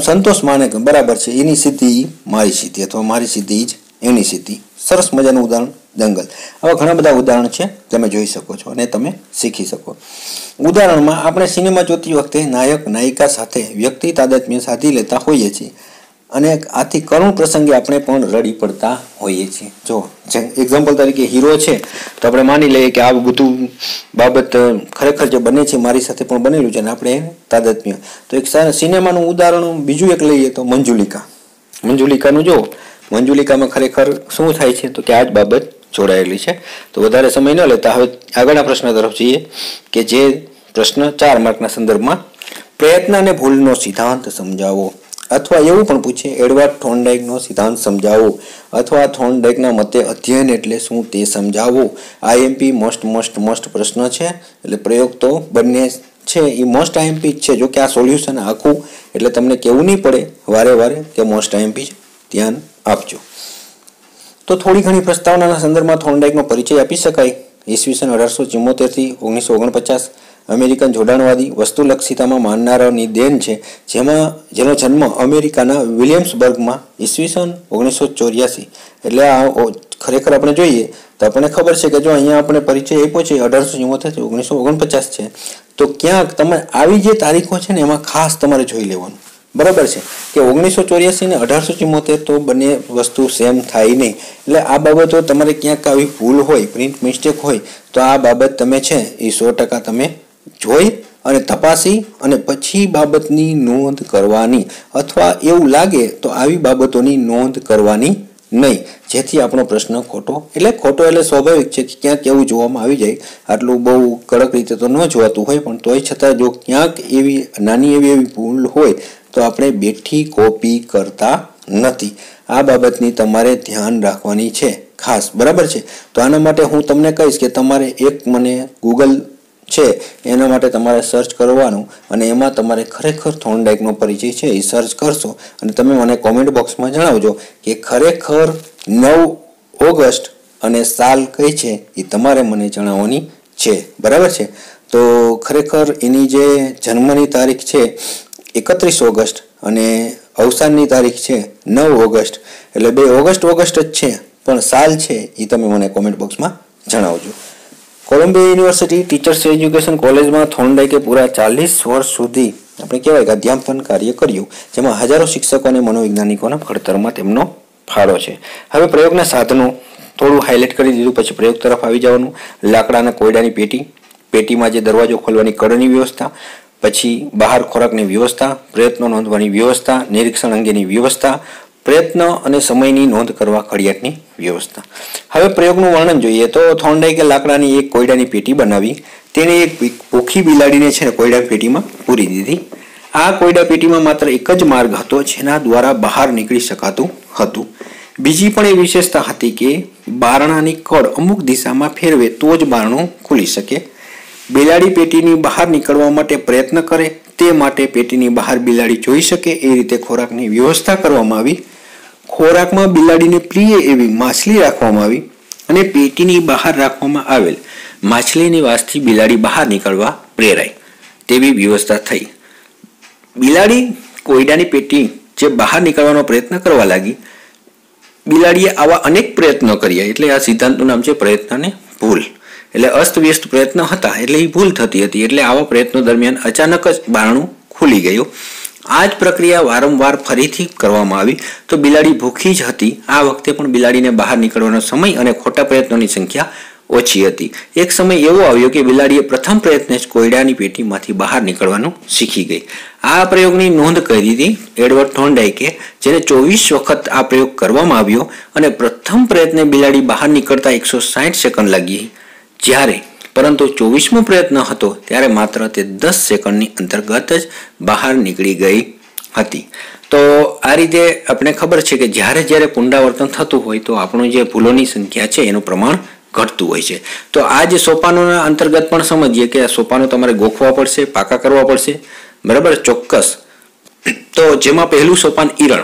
સંતોષ માને કે બરાબર છે એની સિદ્ધિ મારી સિદ્ધિ અથવા મારી સિદ્ધિ જ એની સિદ્ધિ, सरस मजानुं उदाहरण दंगल। आवा घणा बधा उदाहरण छे तमे जोई शको छो अने तमे शीखी शको। उदाहरणमां आपणे सिनेमा जोती वखते नायक नायिका साथे व्यक्ति तादात्म्य साधी लेता होईए छीए अने आथी करुण प्रसंगे आपणे पण रडी पड़ता होईए छीए। जो एक्जाम्पल तरीके हीरो छे तो आपणे मानी लईए के आ बधु बाबत खरेखर जे बने छे मारी साथे पण बनेलुं छे अने आपणे तादात्म्य। तो एक सिनेमानुं उदाहरण बीजुं एक लईए तो मंजुलिका। मंजुलिकानुं जो मंजुलिका में खरेखर शुं थाय छे तो आज बाबत जोड़ायेली छे। तो वधारे समय न लेता हवे आगळना प्रश्न तरफ जईए के जे प्रश्न 4 मार्कना संदर्भमां प्रयत्न अने भूलनो सिद्धांत समजावो अथवा एवुं पण पूछे एडवर्ड थॉर्नडाइकनो सिद्धांत समजावो अथवा थॉर्नडाइकना मते अध्ययन एटले शुं ते समजावो। आईएमपी मोस्ट मोस्ट मोस्ट प्रश्न छे एटले प्रयोग तो बने छे ई मोस्ट आईएमपी छे। जो के आ सोल्यूशन आखुं एटले तमने केवुं नहीं पड़े वारे वारे के मोस्ट आईएमपी ध्यान आपजो। तो थोड़ी घनी प्रस्तावना संदर्भ में थॉर्नडाइकनो परिचय आपी शकाय। ईस्वीसन 1874 थी 1949 अमेरिकन जोडाणवादी वस्तुलक्षिता में माननारानी देन है जेनो जन्म अमेरिका विलियम्सबर्ग में ईस्वीसन 1984। एटले आ खरेखर अपने जोईए तो अपने खबर है कि जो अहीं अपने परिचय आप्यो छे 1874 थी 1949 है तो क्यांक तमे आवी जे तारीखों छे ने एमां खास तमारे जोई लेवानुं बराबर है कि 1984 ने 1874 तो बने वस्तु सेम थाई नहीं। एटले आ बाबतो तमारे क्यांक आवी भूल होय प्रिंट मिस्टेक होय तो आ बाबत तमे छे ए 100% तमे जोई अने तपासी अने पछी बाबतनी नोंध करवानी अथवा एवुं लागे तो आवी बाबतोनी नोंध करवानी नहीं जेथी आपणो प्रश्न खोटो एटले स्वाभाविक है कि क्यांक एवुं जोवामां आवी जाय आटलुं बहु कड़क रीते तो न जोवातुं होय पण तोय छतां जो क्यांक एवी नानी एवी भूल होय तो आपणे बेठी कॉपी करता नथी। आ बाबतनी तमारे ध्यान राखवानी छे खास बराबर छे। तो आना माटे हूँ तमने कहीश के तमारे एक मने गूगल छे एना माटे तमारे सर्च करवानुं अने एमां तमारे खरेखर थॉर्नडाइकनो परिचय छे ए सर्च करशो अने तमे मने कॉमेंट बॉक्स में जणावजो के खरेखर 9 ऑगस्ट अने साल कई छे ए तमारे मने जणाववानी छे बराबर छे। तो खरेखर एनी जे जन्मनी तारीख छे 31 ऑगस्ट अने अवसाननी तारीख है 9 ऑगस्ट एटले 2 ऑगस्ट ज छे पण साल छे ई तमे मने कॉमेंट बॉक्स में जणावजो। Columbia University teachers education college में थॉर्नडाइके पूरा 40 वर्ष सुधी आपणे कहेवाय के अध्यापन कार्य कर्युं जेमां हजारों शिक्षकों अने मनोवैज्ञानिकोना घडतरमां तेमनो फाळो छे। हवे प्रयोगना साधनों थोड़ुं हाईलाइट करी दीधुं पछी प्रयोग तरफ आवी जवानुं। लाकडाना कोयडानी पेटी में जे दरवाजो खोलवानी कड़नी व्यवस्था पछी बहार खोराकनी व्यवस्था प्रयत्नो नोंधवानी व्यवस्था निरीक्षण अंगेनी व्यवस्था प्रयत्न अने समयनी नोंध करवा घड़ियाटनी व्यवस्था। हवे प्रयोगनुं वर्णन जोईए तो थॉर्नडाइके लाकडानी एक कोयडानी पेटी बनावी तेणे एक भूखी बिलाड़ीने छे कोयडा पेटीमां पूरी दीधी। आ कोयडा पेटीमां मात्र एक ज मार्ग हतो जेना द्वारा बहार नीकळी शकातुं हतुं। बीजी पण ए विशेषता हती के बारणानी कड़ अमुक दिशामां फेरवे तो ज बारणुं खुली शके। बिलाड़ी पेटीनी बहार निकळवा माटे प्रयत्न करे ते माटे पेटीनी बहार बिलाड़ी जोई शके ए रीते खोराकनी व्यवस्था करवामां आवी। खोराकमां बिलाड़ीने प्रिय एवी माछली राखवामां आवी अने पेटीनी बहार राखवामां आवेल माछलीनी वासथी बिलाड़ी बहार निकळवा प्रेराय तेवी व्यवस्था थई। बिलाड़ी कोयडानी पेटी जे बहार निकळवानो प्रयत्न करवा लागी। बिलाड़ीए आवा अनेक प्रयत्नो कर्या एटले आ सिद्धांतनुं नाम छे प्रयत्न अने भूल। एटले अस्तव्यस्त प्रयत्न हता एटले ई भूल थती हती एटले आवा प्रयत्नो दरमियान अचानक ज बारणुं खुली गयुं। आ ज प्रक्रिया वारंवार फरीथी करवामां आवी तो बिलाड़ी भूखी ज हती। आ वखते पण बिलाड़ीने बहार नीकळવાનો समय अने खोटा प्रयत्नोनी संख्या ओછી हती। एक समय एवो आव्यो के बिलाड़ीए प्रथम प्रयत्ने ज कोयडानी पेटीमांथी बहार नीकळવાનું શીખી ગઈ। आ प्रयोगनी नोंध करी हती एडवर्ड थॉर्नडाइके जेने 24 वखत आ प्रयोग करवामां आव्यो अने प्रथम प्रयत्ने बिलाड़ी बहार नीकळता 160 सेकंड लागी ज्यारे परंतु 24मो प्रयत्न हतो त्यारे मात्र ते 10 सेकंडनी अंतर्गत ज बहार नीकळी गई हती। तो आ रीते आपने खबर छे के ज्यारे ज्यारे पुनरावर्तन थतुं होय तो आपणो जे भूलोनी संख्या छे एनुं प्रमाण घटतुं होय छे। तो आ जे सोपानोना अंतर्गत पण समजीए के सोपानो तमारे गोखवा पड़शे पाका करवा पड़शे बराबर चोक्कस। तो जेमां पहेलुं सोपान ईरण।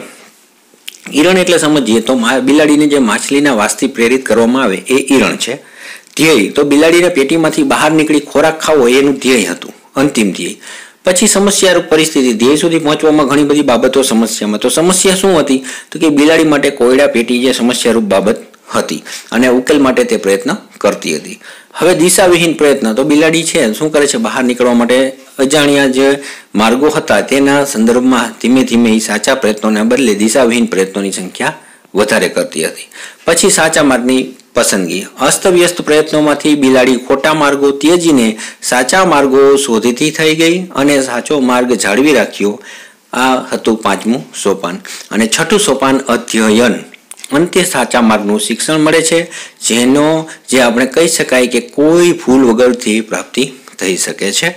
ईरण एटले समजीए तो बिलाड़ीने जे माछलीना वासथी प्रेरित करवामां आवे ए ईरण छे। ध्येय तो बिलाड़ीने पेटीमांथी बहार नीकळी खोराक खावो एनुं ध्येय हतुं अंतिम ध्येय। पछी समस्यारूप परिस्थिति ध्येय सुधी पहोंचवामां घणी बधी बाबतो समस्यामां। तो समस्या शुं हती तो के बिलाड़ी माटे कोयडा पेटी जे समस्यारूप बाबत हती अने उकेल माटे ते प्रयत्न करती हती। हवे दिशाविहीन प्रयत्न तो बिलाड़ी छे शुं करे छे बहार नीकळवा माटे अजाण्या जे मार्गो हता तेना संदर्भमां धीमे धीमे ई साचा प्रयत्नोने बदले दिशाविहीन प्रयत्नोनी संख्या वधारे करती हती। पछी साचा मार्गनी पसंदगी अस्तव्यस्त प्रयत्नोमांथी बिलाड़ी खोटा मार्गो त्यजीने साचा मार्गो शोधीती थई गई अने साचो मार्ग जाळवी राख्यो। आ हतुं पांचमुं सोपान। अने छठुं सोपान अध्ययन। अंते साचा मार्गनुं शिक्षण मळे छे जेनो जे आपणे कही शकाय के कोई भूल वगरथी प्राप्ति थई शके छे।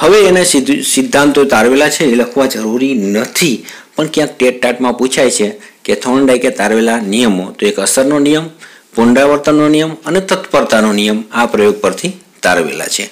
हवे एने सिद्धांतो तारवेला छे ए लखवा जरूरी नथी पण क्यांक टेट टाटमां पूछाय छे के थॉर्नडाइके तारवेला नियमो तो एक असरनो नियम, पुनरावर्तननो नियम अने तत्परतानो नियम आ प्रयोग परथी तारवेला छे।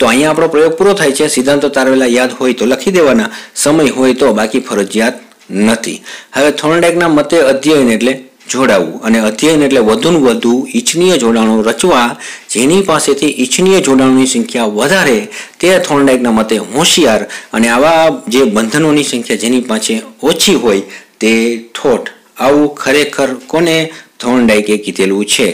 तो अहींया आपणो प्रयोग पूरो थाय छे। सिद्धांतो तारवेला याद होय तो लखी देवाना, समय होय तो बाकी फरजियात नथी। हवे थॉर्नडाइकना मते अध्ययन एटले जोड़ावू अने अध्ययन एटले वधुने वधु इच्छनीय जोड़ाणों रचवा जेनी पासेथी इच्छनीय जोड़ाणोनी संख्या वधारे ते थॉर्नडाइकना मते होशियार अने आवा जे बंधनोनी संख्या जेनी पाछे ओछी होय ते ठोट। आवुं खरेखर कोने थॉर्नडाइके कीधेलुं छे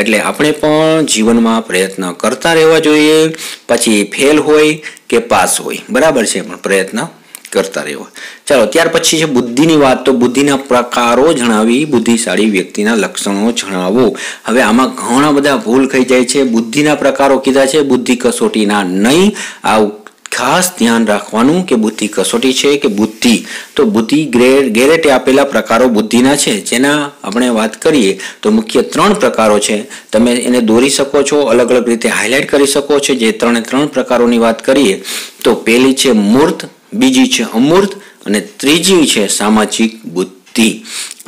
एटले आपणे पण जीवनमां प्रयत्न करता रहेवा जोईए, पछी फेल होय के पास होय बराबर छे पण प्रयत्न करता रहो। चलो त्यार पछी छे बुद्धि बात। तो बुद्धिना प्रकारो जणावी, बुद्धिशाळी व्यक्तिना लक्षणों जणावो। हवे आमां घणा बधा भूल थई जाय छे। बुद्धिना प्रकारो कीधा छे, बुद्धि कसोटीना नहीं। आ खास ध्यान राखवानुं के बुद्धि कसोटी छे के बुद्धि। तो बुद्धि गेरेटे आपेला प्रकारो बुद्धिना छे जेना आपणे वात करीए तो मुख्य त्रण प्रकारो छे। तमे एने दोरी शको छो, अलग अलग रीते हाईलाइट करी शको छो। जे त्रणे त्रण प्रकारोनी वात करीए तो पहेली छे मूर्त, बीजी छे अमूर्त अने त्रीजी छे सामाजिक बुद्धि।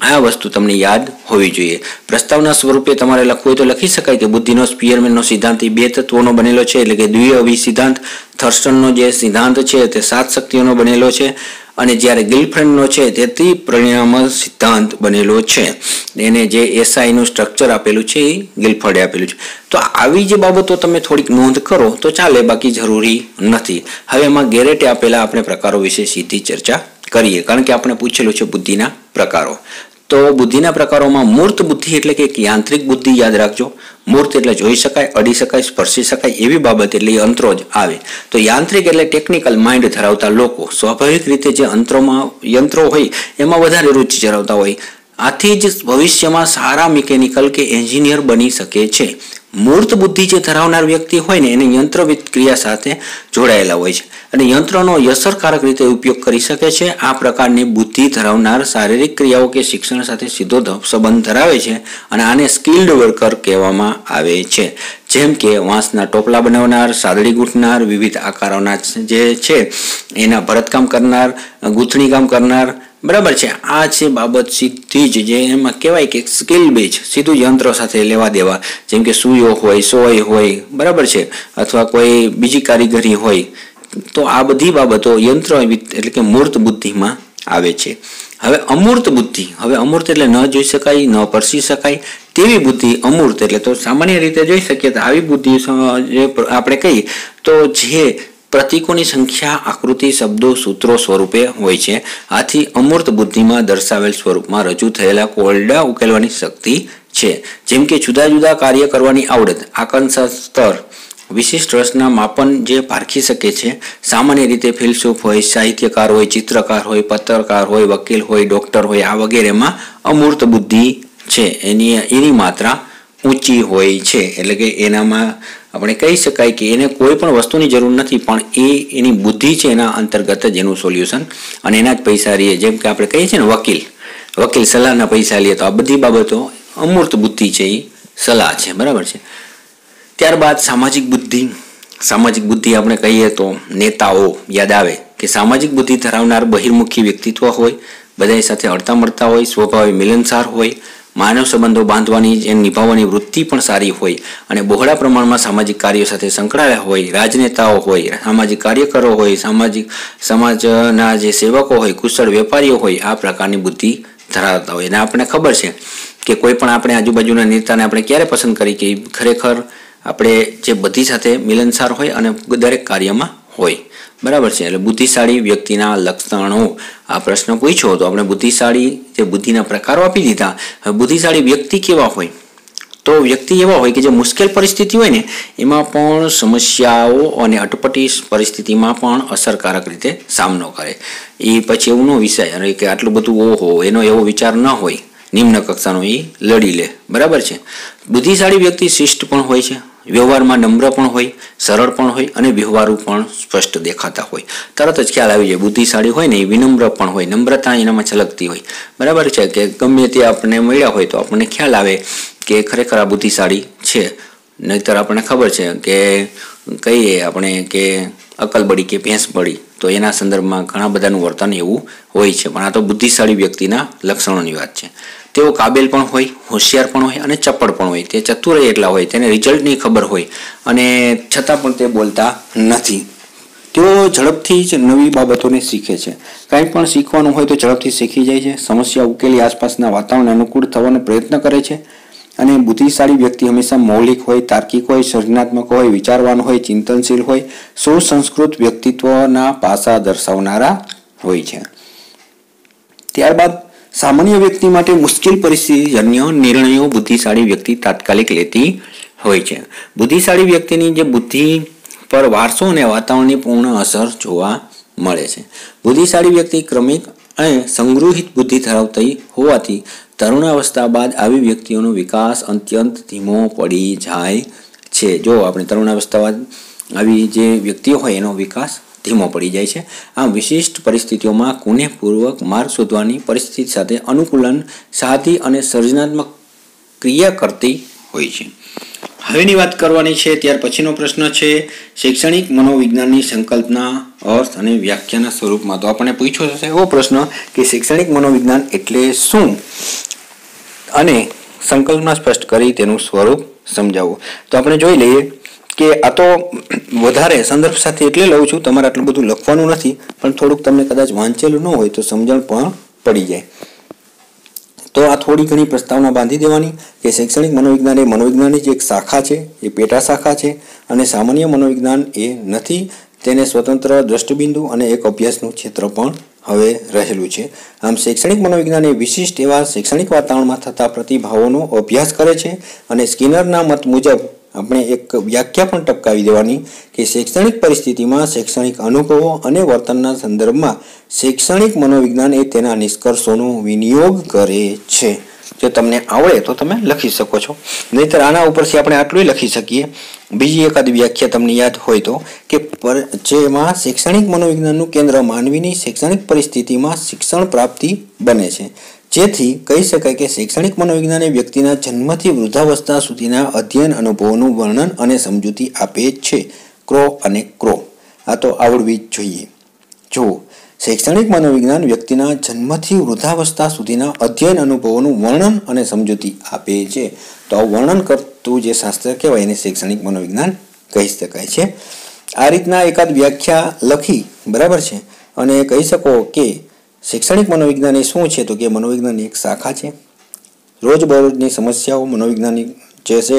आ वस्तु तमने याद होवी जोईए। प्रस्तावना स्वरूपे तमारे लखवू तो लखी शकाय के बुद्धिनो स्पीयरमेननो सिद्धांत बे तत्वोनो बनेलो छे एटले के द्विअवयवी सिद्धांत। थर्स्टननो जे सिद्धांत छे ते सात शक्तिओनो बनेलो छे अने ज्यारे गिलफ्रेंडनो छे ते त्रिपरिणाम सिद्धांत बनेलो छे। एने जे एसआईनुं स्ट्रक्चर आपेलुं छे ए गिलफर्डे आपेलुं छे। तो आवी जे बाबतो तमे थोडीक नोंध करो तो चाले, बाकी जरूरी नथी। हवे एमां गेरेटे आपेला आपणे प्रकारो विशे सीधी चर्चा करीए कारण के आपणे पूछेलुं छे बुद्धिना प्रकारो। तो बुद्धिना प्रकारोमां मूर्त बुद्धि एटले के एक यांत्रिक बुद्धि याद राखजो। मूर्त एटले जोई शकाय, अडी शकाय, स्पर्शी शकाय एवी बाबत एटले अंतरो ज आवे। तो यांत्रिक एटले टेक्निकल माइंड धरावता लोको स्वाभाविक रीते जे अंतरोमां यंत्रो होय एमां वधारे रुचि धरावता होय। आथी ज भविष्यमां सारा मिकेनिकल के एंजीनियर बनी शके छे। मूर्त बुद्धि जे धरावनार व्यक्ति होय ने एने यंत्र क्रिया साथे जोडायेला होय छे अने यंत्रनो असरकारक रीते उपयोग करी शके छे। आ प्रकारनी बुद्धि धरावनार शारीरिक क्रियाओं के शिक्षण साथे सीधो संबंध धरावे छे अने आने स्किल्ड वर्कर कहेवामां आवे छे। जेम के वांसना टोपला बनावनार, सादड़ी गूंथनार, विविध आकारोना जे छे एना भरतकाम करनार, गूंथणी काम करनार बराबर छे। आ छे बाबत सीधी जे एमां कहेवाय के स्किल बेज सीधो यंत्र साथे लेवा देवा। जेम के सूयो होय, सोय होय बराबर छे अथवा कोई बीजी कारीगरी होय। तो आ बधी बाबतो यंत्र एटले के मूर्त बुद्धिमां आवे छे। हवे अमूर्त बुद्धि। हवे अमूर्त एटले न जोई शकाय, न परसी शकाय तेवी बुद्धि अमूर्त एटले तो सामान्य रीते जोई शकीए। तो आवी बुद्धि जे आपणे कही तो जे प्रतीकोनी संख्या, आकृति, शब्दों, सूत्रों स्वरूपे होय छे। आथी अमूर्त बुद्धिमां दर्शावेल स्वरूपमां रजू थयेला कोरडा उकेलवानी शक्ति छे। जेम के जुदा जुदा कार्य करवानी आवडत, आकांक्षा स्तर, विशिष्ट रचना मापन जे पारखी शके छे। सामान्य रीते फिलसूफ होय, साहित्यकार होय, चित्रकार होय, पत्रकार होय, वकील होय, डॉक्टर होय आ वगैरेमां अमूर्त बुद्धि छे। एनी मात्रा ऊंची होय छे एटले के एनामां अपने कही शकाय कि एने कोई पण वस्तुनी जरूर नथी पण एनी बुद्धि छे एना अंतर्गत ज एनुं सोल्यूशन अने एना ज पैसा रहीए। जेम के आपणे कहीए छे ने वकील सलाहना पैसा लीए। तो आ बधी बाबतो अमूर्त बुद्धि छे ए सलाह छे बराबर छे। त्यारबाद सामाजिक बुद्धि। सामाजिक बुद्धि आपणे कहीए तो नेताओ याद आवे के सामाजिक बुद्धि धरावनार बहिर्मुखी व्यक्तित्व होय, बधाई साथे हळता मळता होय, स्वभावे मिलनसार होय, मानव संबंधों बांधवानी एम निभाववानी वृत्ति पण सारी होय अने बहोळा प्रमाणमां सामाजिक कार्यो साथे संकळाया होय। राजनेताओ होय, सामाजिक कार्यकरो होय, सामाजिक समाजना जे सेवको होय, कुशल वेपारीओ होय आ प्रकारनी बुद्धि धरावता होय। आपणे खबर छे के कोई पण आपणे आजूबाजूना नेताने आपणे क्यारे पसंद करी के खरेखर आपणे जे बधी साथे मिलनसार होय अने दरेक कार्यमां होय बराबर छे। एटले बुद्धिशाळी व्यक्तिना लक्षणों आ प्रश्न पूछो तो आपणे बुद्धिशाळी जे बुद्धिना प्रकारो आपी दीधा। बुद्धिशाळी व्यक्ति केवा होय तो व्यक्ति एवा होय के जे मुश्किल परिस्थिति होय ने एमां पण समस्याओं अने अटपटी परिस्थितिमां पण असरकारक रीते सामनो करे। ए पछी एवनो विषय अने के आटलुं बधुं ओहो एनो एवो विचार न होय, निम्न कक्षानो ए लड़ी ले, बराबर छे। बुद्धिशाળી व्यक्ति शिष्ट पण होय छे, व्यवहार में नम्र पण होय, सरल पण होय अने व्यवहारू पण स्पष्ट देखाता होय। तरत ज ख्याल आवी जाय बुद्धिशाળી होय ने विनम्र पण होय, नम्रता एनामां छलकती होय, बराबर छे के गमे ते आपणे मळ्या होय तो आपणे ख्याल आवे के खरेखर आ बुद्धिशाળી छे, नहींतर आपने खबर है कि कही अपने के अकल बड़ी के भैंस बड़ी, तो एना संदर्भ में घणा बधानु वर्तन एवं होय छे। पण आ तो बुद्धिशाળી व्यक्तिना लक्षणोनी वात छे। तेओ काबिल पण होय, होशियार पण होय अने चपळ पण होय, ते चतुराई एटला होय, तेने रिजल्टनी खबर होय अने छतां पण ते बोलता नथी। तेओ झड़पथी ज नवी बाबतोने शीखे छे, कंई पण शीखवानुं होय तो झड़पथी शीखी जाय छे, समस्या उकेली आसपासना वातावरणने अनुकूल थवानो प्रयत्न करे छे। अने बुद्धिशाળી व्यक्ति हमेशा मौलिक होय, तार्किक होय, सर्जनात्मक होय, विचारवान होय, चिंतनशील होय, सुसंस्कृत व्यक्तित्वना पासा दर्शावनारा होय छे। त्यारबाद सामान्य व्यक्ति माटे मुश्किल परिस्थितिजन्य निर्णयों बुद्धिशाળી व्यक्ति तात्कालिक लेती होय छे। बुद्धिशाળી व्यक्तिनी जे बुद्धि पर वारसो ने वातावरणनी पूर्ण असर जोवा मळे छे। बुद्धिशाળી व्यक्ति क्रमिक अने संग्रहित बुद्धि धरावती होवाथी तरुणावस्था बाद आवी व्यक्तिओनो विकास अत्यंत धीमो पड़ी जाय छे। जो आपणे तरुणावस्था बाद आवी जे व्यक्तिओ होय एनो विकास धीमो पड़ी जाय छे। आम विशिष्ट परिस्थितिओमां कुनेपूर्वक मार्ग शोधवानी परिस्थिति साथे अनुकूलन साधी अने सर्जनात्मक क्रिया करती होय छे। हवेनी वात करवानी छे त्यार पछीनो प्रश्न छे शैक्षणिक मनोविज्ञाननी संकल्पना अर्थ अने व्याख्याना स्वरूपमां। तो आपणे पूछ्यो छे एवो प्रश्न के शैक्षणिक मनोविज्ञान एटले शुं अने संकल्पना स्पष्ट करी तेनुं स्वरूप समजावो। तो आपणे जोई लईए के आ तो वधारे संदर्भ साथे एटले लऊं छुं, तमारे आटલું બધું લખવાનું નથી, પણ થોડુંક તમને કદાચ વાંચેલું ન હોય તો સમજણ પણ પડી જાય। तो आ थोड़ी घनी प्रस्तावना बांधी देवानी के शैक्षणिक मनोविज्ञान ए मनोविज्ञान की एक शाखा है, ये पेटा शाखा है और सामान्य मनोविज्ञान ए नहीं, तेने स्वतंत्र दृष्टिबिंदु और एक अभ्यासनु क्षेत्र पण हवे रहेलू है। आम शैक्षणिक मनोविज्ञान विशिष्ट एवं शैक्षणिक वातावरण में थता प्रतिभाओं अभ्यास करे छे अने स्किनरना मत मुजब अपने एक व्याख्या पण टपकावी देवानी के शैक्षणिक परिस्थिति में शैक्षणिक अनुभवों और वर्तनना संदर्भ में शैक्षणिक मनोविज्ञान ए तेना निष्कर्षोनो विनियोग करे छे। जो तमने आवड़े तो तमे लखी सको छो, नहींतर आना उपरथी आपणे आटलुं लखी सकीए। बीजी एकाद व्याख्या तमने याद होय तो के परिचयमां शैक्षणिक मनोविज्ञाननुं केंद्र मानवीनी शैक्षणिक परिस्थितिमां शिक्षण प्राप्ति बने छे। जेथी कही शकाय के शैक्षणिक मनोविज्ञान व्यक्तिना जन्मथी वृद्धावस्था सुधीना अध्ययन अनुभवोनुं वर्णन अने समजूती आपे छे। क्रो अने क्रो आ तो आवडवी जोईए। जो शैक्षणिक मनोविज्ञान व्यक्तिना जन्मथी वृद्धावस्था सुधीना अध्ययन अनुभवोनुं वर्णन अने समजूती आपे छे। तो आ वर्णन करतुं जे शास्त्र कहेवाय एने शैक्षणिक मनोविज्ञान कही शकाय छे। आ रीतना एकाद व्याख्या लखी, बराबर छे, अने कही शको के शैक्षणिक मनोविज्ञान शू है तो कि मनोविज्ञान एक शाखा है, रोजबरोजनी समस्याओं मनोविज्ञानी जैसे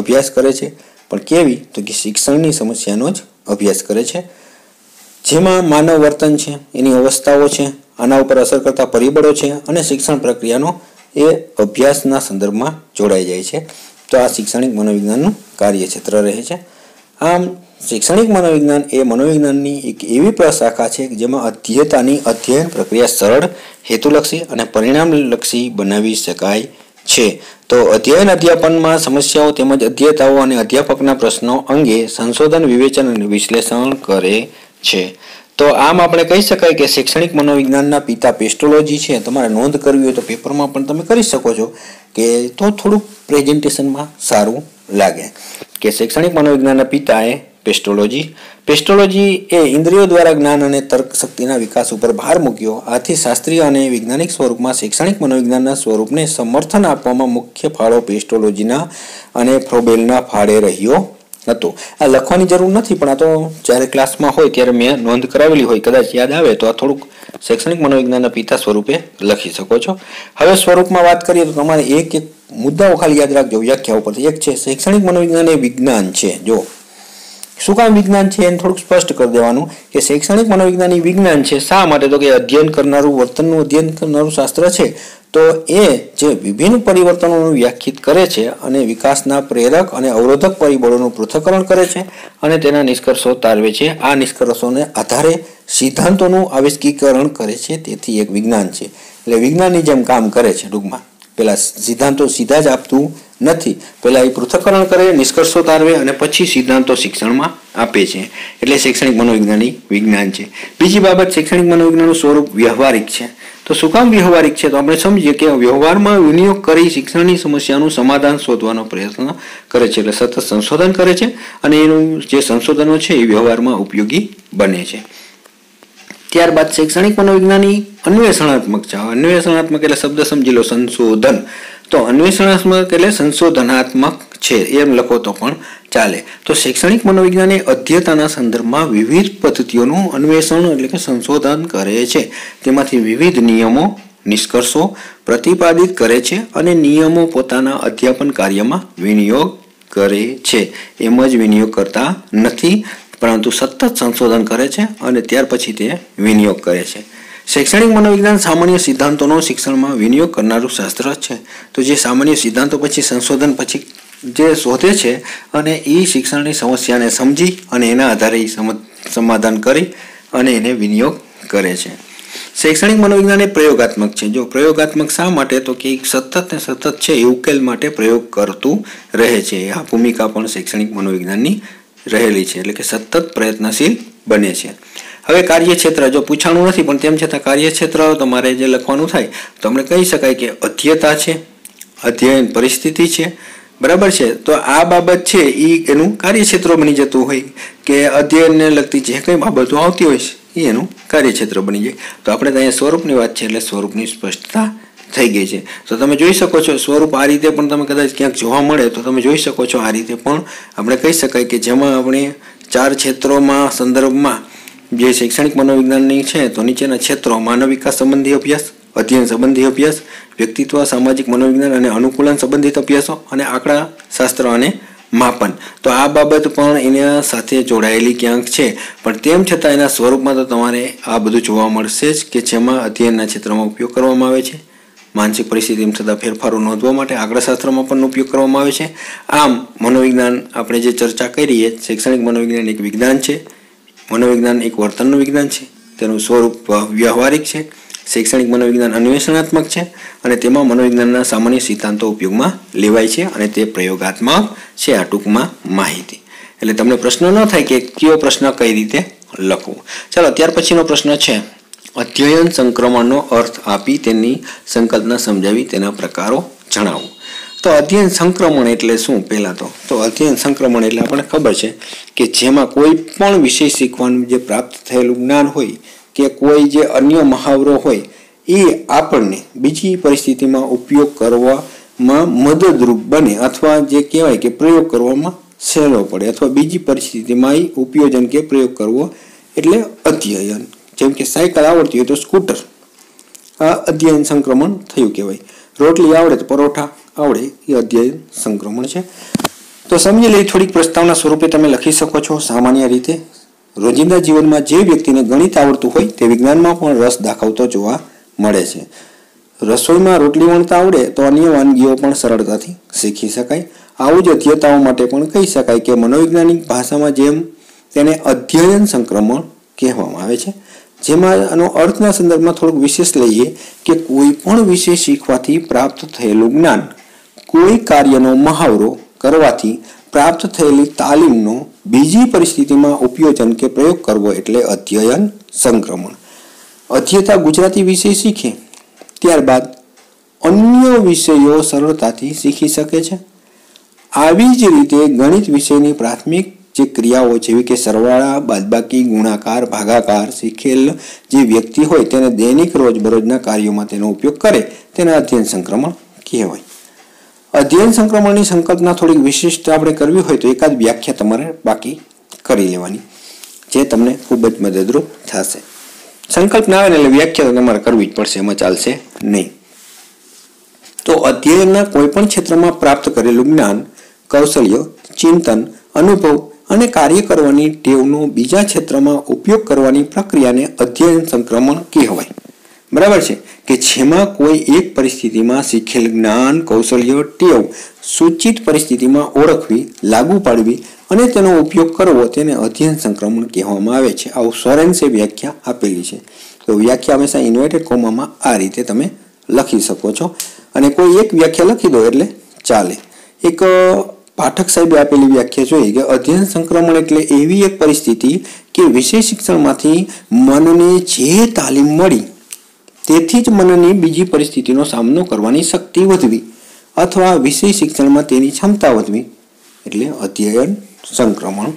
अभ्यास करे पर केवी तो कि शिक्षण समस्या अभ्यास करे, जेमा मानव वर्तन है, एनी अवस्थाओं है, आना पर असर करता परिबळों है, शिक्षण प्रक्रिया ए अभ्यास संदर्भ में जोड़ाई जाए। तो आ शैक्षणिक मनोविज्ञान कार्यक्षेत्र रहे है। आम शैक्षणिक मनोविज्ञान ए मनोविज्ञाननी एक एवी प्रशाखा है जेमां अध्येतानी अध्ययन प्रक्रिया सरल, हेतुलक्षी अने परिणामलक्षी बनावी शकाय छे। तो अध्ययन अध्यापनमां समस्याओं तेमज अध्येताओं अने अध्यापकना प्रश्नों अंगे संशोधन, विवेचन अने विश्लेषण करे छे। तो आम आपणे कही शकाय के शैक्षणिक मनोविज्ञानना पिता पेस्टोलॉजी है। तमारे नोंध करवी होय तो पेपरमां पण तमे करी शको छो, के तो थोडुं प्रेजेंटेशनमां सारुं लागे के शैक्षणिक मनोविज्ञानना पिताए पेस्टोलॉजी। पेस्टोलॉजी ए इंद्रियों द्वारा ज्ञान अने तर्क शक्तिना विकास उपर भार मूक्यो। आथी शास्त्रीय अने वैज्ञानिक स्वरूपमां शैक्षणिक मनोविज्ञानना स्वरूपने समर्थन आपवामां मुख्य फाळो पेस्टोलॉजीना अने फ्रोबेलना फाळे रह्यो हतो। आ लखवानी जरूर नथी, पण आ तो ज्यारे क्लासमां होय त्यारे मैं नोंध करावेली होय, कदाच याद आवे तो आ थोडुंक शैक्षणिक मनोविज्ञानना पिता स्वरूपे लखी शको छो। हवे स्वरूपमां वात करीए तो तमारे एक एक मुद्दाओ खाली याद राखजो व्याख्या उपरथी। एक छे शैक्षणिक मनोविज्ञान ए विज्ञान छे, जो शू काम विज्ञान है थोड़ुंक स्पष्ट कर देवानुं के शैक्षणिक मनोविज्ञान विज्ञान है शा माटे तो के अध्ययन करनारू वर्तननुं अध्ययन करनारू शास्त्र है तो ये जो विभिन्न परिवर्तनों व्याख्यित करे अने विकासना प्रेरक और अवरोधक परिबळोनुं पृथक्करण करे अने तेना निष्कर्षो तारवे छे। आ निष्कर्षोने आधारे सिद्धांतोनुं आविष्कीकरण करे छे तेथी एक विज्ञान छे एटले विज्ञाननी जेम काम करे छे। टूंकमां पहेला सिद्धांतो सीधा ज आपतुं नथी, पहेला ए पृथक्करण करे, निष्कर्षो तारवे अने पछी सिद्धांतो शिक्षणमां आपे छे एटले शैक्षणिक मनोविज्ञान विज्ञान छे। बीजी बाबत शैक्षणिक मनोविज्ञाननुं स्वरूप व्यावहारिक छे। तो शुं काम व्यवहारिक है तो आपणे समझीए कि व्यवहारमां विनियोग करी शिक्षणनी समस्यानुं समाधान शोधवानो प्रयत्न करे छे, सतत संशोधन करे छे अने एनुं जे संशोधनो छे ए व्यवहारमां उपयोगी बने छे। त्यारबाद शैक्षणिक मनोविज्ञानी अन्वेषणात्मक छे। अन्वेषणात्मक एटले शब्द समजी लो संशोधन, तो अन्वेषणात्मक एटले संशोधनात्मक छे एम लखो तो पण चाले। तो शैक्षणिक मनोविज्ञाने अध्ययनना संदर्भमां विविध पद्धतिओनुं अन्वेषण एटले के संशोधन करे छे, तेमांथी विविध नियमों निष्कर्षो प्रतिपादित करे छे अने नियमों पोताना अध्यापन कार्यमां विनियोग करे छे। एम ज विनियोग करता नथी परंतु सतत संशोधन करे छे अने त्यार पछी ते विनियोग करे छे। शैक्षणिक मनोविज्ञान सामान्य सिद्धांतोनो शिक्षणमां विनियोग करनारुं शास्त्र छे। तो जे सामान्य सिद्धांतो पछी संशोधन पछी जे शोधे छे अने ई शिक्षणनी समस्याने समझी अने एना आधारे समाधान करी अने एने विनियोग करे छे। शैक्षणिक मनोविज्ञान प्रयोगात्मक छे। जो प्रयोगात्मक शा माटे तो के सतत ने सतत छे ए उकेल माटे प्रयोग करतुं रहे छे। आ भूमिका पण शैक्षणिक मनोविज्ञाननी रहेली छे एटले के सतत प्रयत्नशील बने छे। हवे कार्यक्षेत्र जो पूछाणुं नथी पण तेम छतां कार्यक्षेत्र तमारे जे लखवानुं थाय तो तमने कही शकाय के अध्येता छे, अध्ययन परिस्थिति छे, बराबर है। तो आ बाबत है एनु कार्यक्षेत्र बनी जतुं होय के अध्ययन ने लगती जे कई बाबतो आवती होय ए एनु कार्यक्षेत्र बनी जाए। तो आपणे अहींया स्वरूपनी वात छे एटले स्वरूपनी स्पष्टता थई गई है। तो तमे जोई शको छो स्वरूप आ रीते पण तमे कदाच क्यांक जोवा मळे तो तमे जोई शको छो। आ रीते पण आपणे कही शकाय के जेमां आपणे चार क्षेत्रोमां संदर्भमां जे शैक्षणिक मनोविज्ञाननी छे तो नीचेना क्षेत्रों मानव विकास संबंधी अभ्यास, अध्ययन संबंधी अभ्यास, व्यक्तित्व, सामाजिक मनोविज्ञान अने अनुकूलन संबंधित अभ्यासों अने आंकड़ा शास्त्र अने मापन। तो आ बाबत पण एना साथे जोड़ायेली क्यांक छे पण तेम छतां एना स्वरूपमां तो तमारे आ बधुं जोवा मळशे ज के जेमां अध्ययनना क्षेत्रमां उपयोग करवामां आवे छे, मानसिक परिस्थितिमां थता फेरफारो नोंधवा माटे आंकड़ाशास्त्रमा पण उपयोग करवामां आवे छे। आम मनोविज्ञान आपणे जे चर्चा करी है शैक्षणिक मनोविज्ञान एक विज्ञान छे, मनोविज्ञान एक वर्तननुं विज्ञान छे, तेनुं स्वरूप व्यावहारिक छे। शैक्षणिक मनोविज्ञान अन्वेषणात्मक है और तेमां मनोविज्ञानना सामान्य सिद्धांतों उपयोग में लेवाय छे अने ते प्रयोगात्मक है। आ टूंक में माहिती एटले तमने प्रश्न न थाय के क्यो प्रश्न कई रीते लखवो। चलो त्यार पछीनो प्रश्न है अध्ययन संक्रमणनो अर्थ आपी तेनी संकल्पना समझावी तेना प्रकारो जणावो। तो अध्ययन संक्रमण एटले शुं? पहेला तो अध्ययन संक्रमण एटले आपणे खबर है कि जेमां कोई पण विषय शीखवानुं जे प्राप्त थयेलुं ज्ञान होय के कोई जे अन्य महावरो होय ए आपने बीजी परिस्थिति में उपयोग करवामां मददरूप बने अथवा जे कहेवाय के प्रयोग करवामां सहेलो पड़े अथवा बीजी परिस्थिति में उपयोजन के प्रयोग करवो एटले अध्ययन। जेम के साइकल आवड़ती हो तो स्कूटर, आ अध्ययन संक्रमण थयुं कहेवाय। रोटली आवड़े तो परोठा आवड़े ए अध्ययन संक्रमण छे। तो समझी लीधी थोड़ी प्रस्तावना स्वरूपे तमे लखी शको छो। सामान्य रीते रोजिंदा जीवन में जे व्यक्ति ने गणित आवड़तु होय ते विज्ञान में पण रस दाखवतो जोवा मळे छे। रसोई में रोटली वणता आवड़े तो अन्य वानगीओ पण सरळताथी शीखी शकाय। आवुं ज अध्येताओ माटे पण कही शकाय के मनोवैज्ञानिक भाषा में जेम तेने अध्ययन संक्रमण कहेवामां आवे छे। जेमां आनो अर्थना संदर्भमां थोडुं विशेष लईए के कोईपण विषय शीखवाथी प्राप्त थयेलुं ज्ञान, कोई कार्यनो महावरो करवाथी प्राप्त थयेली तालीमनो बीजी परिस्थिति में उपयोजन के प्रयोग करवो एटले अध्ययन संक्रमण। अध्येता गुजराती विषय शीखे त्यारबाद अन्य विषयों सरलताथी शीखी शके छे। आवी ज रीते गणित विषयनी प्राथमिक जे क्रियाओ जेवी के सरवाळा, बादबाकी, गुणाकार, भागाकार शीखेल जे व्यक्ति होय तेने दैनिक रोजबरोजना कार्यों में तेनो उपयोग करे तेने अध्ययन संक्रमण कहेवाय। अध्ययन संक्रमण की संकल्पना थोड़ी विशिष्ट आपणे करवी होय तो एकाद व्याख्या तमारे बाकी करी लेवानी जे तमने खूब ज मददरूप थशे। संकल्पना आवे એટલે व्याख्या तो तमारे करवी ज पड़शे, एमां चालशे नहीं। तो अध्ययनना कोईपण क्षेत्र में प्राप्त करेलुं ज्ञान, कौशल्य, चिंतन, अनुभव અને કાર્ય કરવાની ટેવનો બીજા ક્ષેત્રમાં ઉપયોગ કરવાની પ્રક્રિયાને અધ્યયન સંક્રમણ કહેવાય. બરાબર છે કે જેમાં કોઈ એક પરિસ્થિતિમાં શીખેલ જ્ઞાન, કૌશલ્ય, ટેવ સૂચિત પરિસ્થિતિમાં ઓળખવી, લાગુ પાડવી અને તેનો ઉપયોગ કરવો તેને અધ્યયન સંક્રમણ કહેવામાં આવે છે. આવું સોરેન્સે વ્યાખ્યા આપેલી છે. તો વ્યાખ્યા હંમેશા ઇન્વર્ટેડ કોમામાં આ રીતે તમે લખી શકો છો અને કોઈ એક વ્યાખ્યા લખી દો એટલે ચાલે. એક पाठक साहेब आपेली व्याख्या जोई के अध्ययन संक्रमण एटले एवी एक परिस्थिति के विशेष शिक्षणमांथी मनने जे तालीम मळी तेथी ज मननी बीजी परिस्थितिनो सामनो करवानी शक्ति वधवी अथवा विशेष शिक्षणमां तेनी क्षमता वधवी एटले अध्ययन संक्रमण.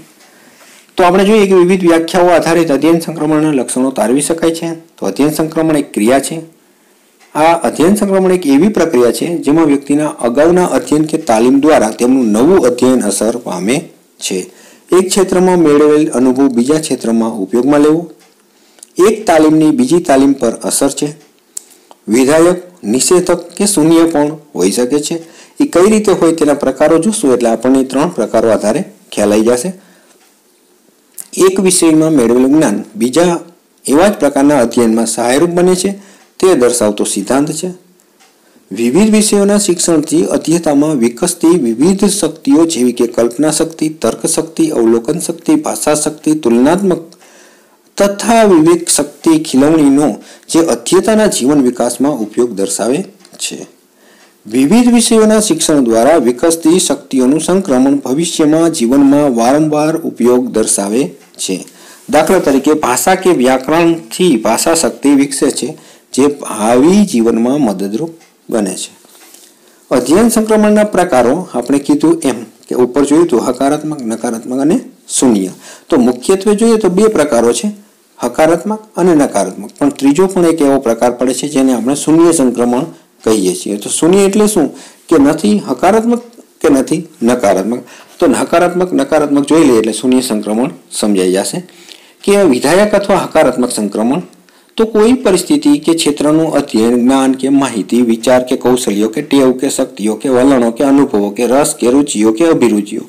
तो आपणे जोईए के विविध व्याख्याओ आधारित अध्ययन संक्रमणना लक्षणो तारवी शकाय छे. तो अध्ययन संक्रमण एक क्रिया छे. आ अध्ययन संक्रमण एक एवी प्रक्रिया है जेमां व्यक्तिना अगाउना अध्ययन के तालीम द्वारा तेमनुं नवुं अध्ययन असर पामे छे. एक क्षेत्रमां मेळवेल अनुभव बीजा क्षेत्रमां उपयोगमां लेवो. एक तालीमनी बीजी तालीम पर असर छे. विधायक, निषेधक के शून्य पण होई शके छे. ए कई रीते होय तेना प्रकारो जोशुं एटले आपणे त्रण प्रकारो आधारे ख्याल आई जशे. एक विषयमां मेळवेल ज्ञान बीजा एवा ज प्रकारना अध्ययनमां सहायरूप बने छे તે દર્શાવતો સિદ્ધાંત છે. વિવિધ વિષયોના શિક્ષણથી અધ્યયતામાં વિકસતી વિવિધ શક્તિઓ જેવી કે કલ્પના શક્તિ, તર્ક શક્તિ, અવલોકન શક્તિ, ભાષા શક્તિ, તુલનાત્મક તથા વિવેક શક્તિ ખીલવણીનો જે અધ્યયતાના જીવન વિકાસમાં ઉપયોગ દર્શાવે છે. વિવિધ વિષયોના શિક્ષણ દ્વારા વિકસતી શક્તિઓનું સંક્રમણ ભવિષ્યમાં જીવનમાં વારંવાર ઉપયોગ દર્શાવે છે. દાખલા તરીકે ભાષા કે વ્યાકરણથી ભાષા શક્તિ વિકસે છે જે ભાવિ જીવનમાં મદદરૂપ બને છે. અધ્યયન સંક્રમણના પ્રકારો આપણે કીધું એમ કે ઉપર જોયું તો હકારાત્મક, નકારાત્મક અને શૂન્ય. તો મુખ્યત્વે જોઈએ તો બે પ્રકારો છે, હકારાત્મક અને નકારાત્મક. પણ ત્રીજો પણ એક એવો પ્રકાર પડે છે જેને આપણે શૂન્ય સંક્રમણ કહીએ છીએ. તો શૂન્ય એટલે શું કે નથી હકારાત્મક કે નથી નકારાત્મક. તો હકારાત્મક નકારાત્મક જોઈ લઈએ એટલે શૂન્ય સંક્રમણ સમજાઈ જશે. કે વિધાયક અથવા હકારાત્મક સંક્રમણ तो कोई परिस्थिति के क्षेत्र नो अध्ययन ज्ञान के माहिती, विचार के कौशल्यों के टेव के शक्तियों के वलणों के अनुभवों के रस के रुचियों के अभिरुचियों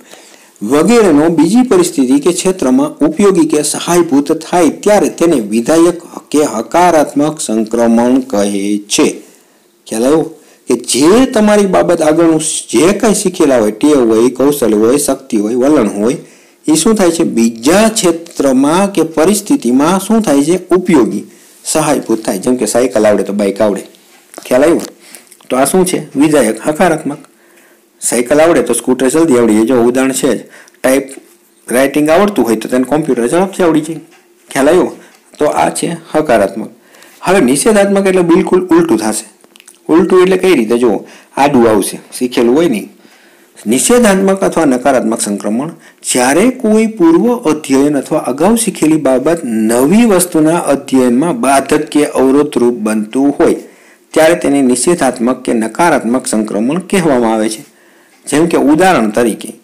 वगैरह बीजी परिस्थिति के क्षेत्र में उपयोगी के सहायभूत थाय त्यारे तेने विधायक के हकारात्मक संक्रमण कहे छे. ख्याल आव्यो के जे तमारी बाबत आगळनुं जे कंई शीखेला होय, टेव होय, कौशल होय, शक्ति होय, वलण होय ए शुं थाय छे बीजा क्षेत्र में के परिस्थिति में शुं थाय छे उपयोगी सहायभूत थाय. जेम के साइकल आवड़े तो बाइक आवड़े. ख्याल आव्यो. तो आ शुं छे विधायक हकारात्मक. साइकल आवड़े तो स्कूटर जल्दी आवड़ी जाए. उदाहरण है टाइप राइटिंग आवड़तुं होय तो तेने कॉम्प्यूटर झड़पथी आवड़ी जाए. ख्याल आव्यो. तो आ छे हकारात्मक. हवे निषेधात्मक एटले बिलकुल उल्टुं थशे. उल्टुं एटले कई रीते जो आडुं आवशे शीखेलुं होय नहीं. निषेधात्मक अथवा नकारात्मक संक्रमण ज्यारे कोई पूर्व अध्ययन अथवा अगाऊ शीखेली बाबत नवी वस्तुना अध्ययनमां बाधक के अवरोध रूप बनतुं होय त्यारे तेने निषेधात्मक के नकारात्मक संक्रमण कहेवामां आवे छे. जेम के उदाहरण तरीके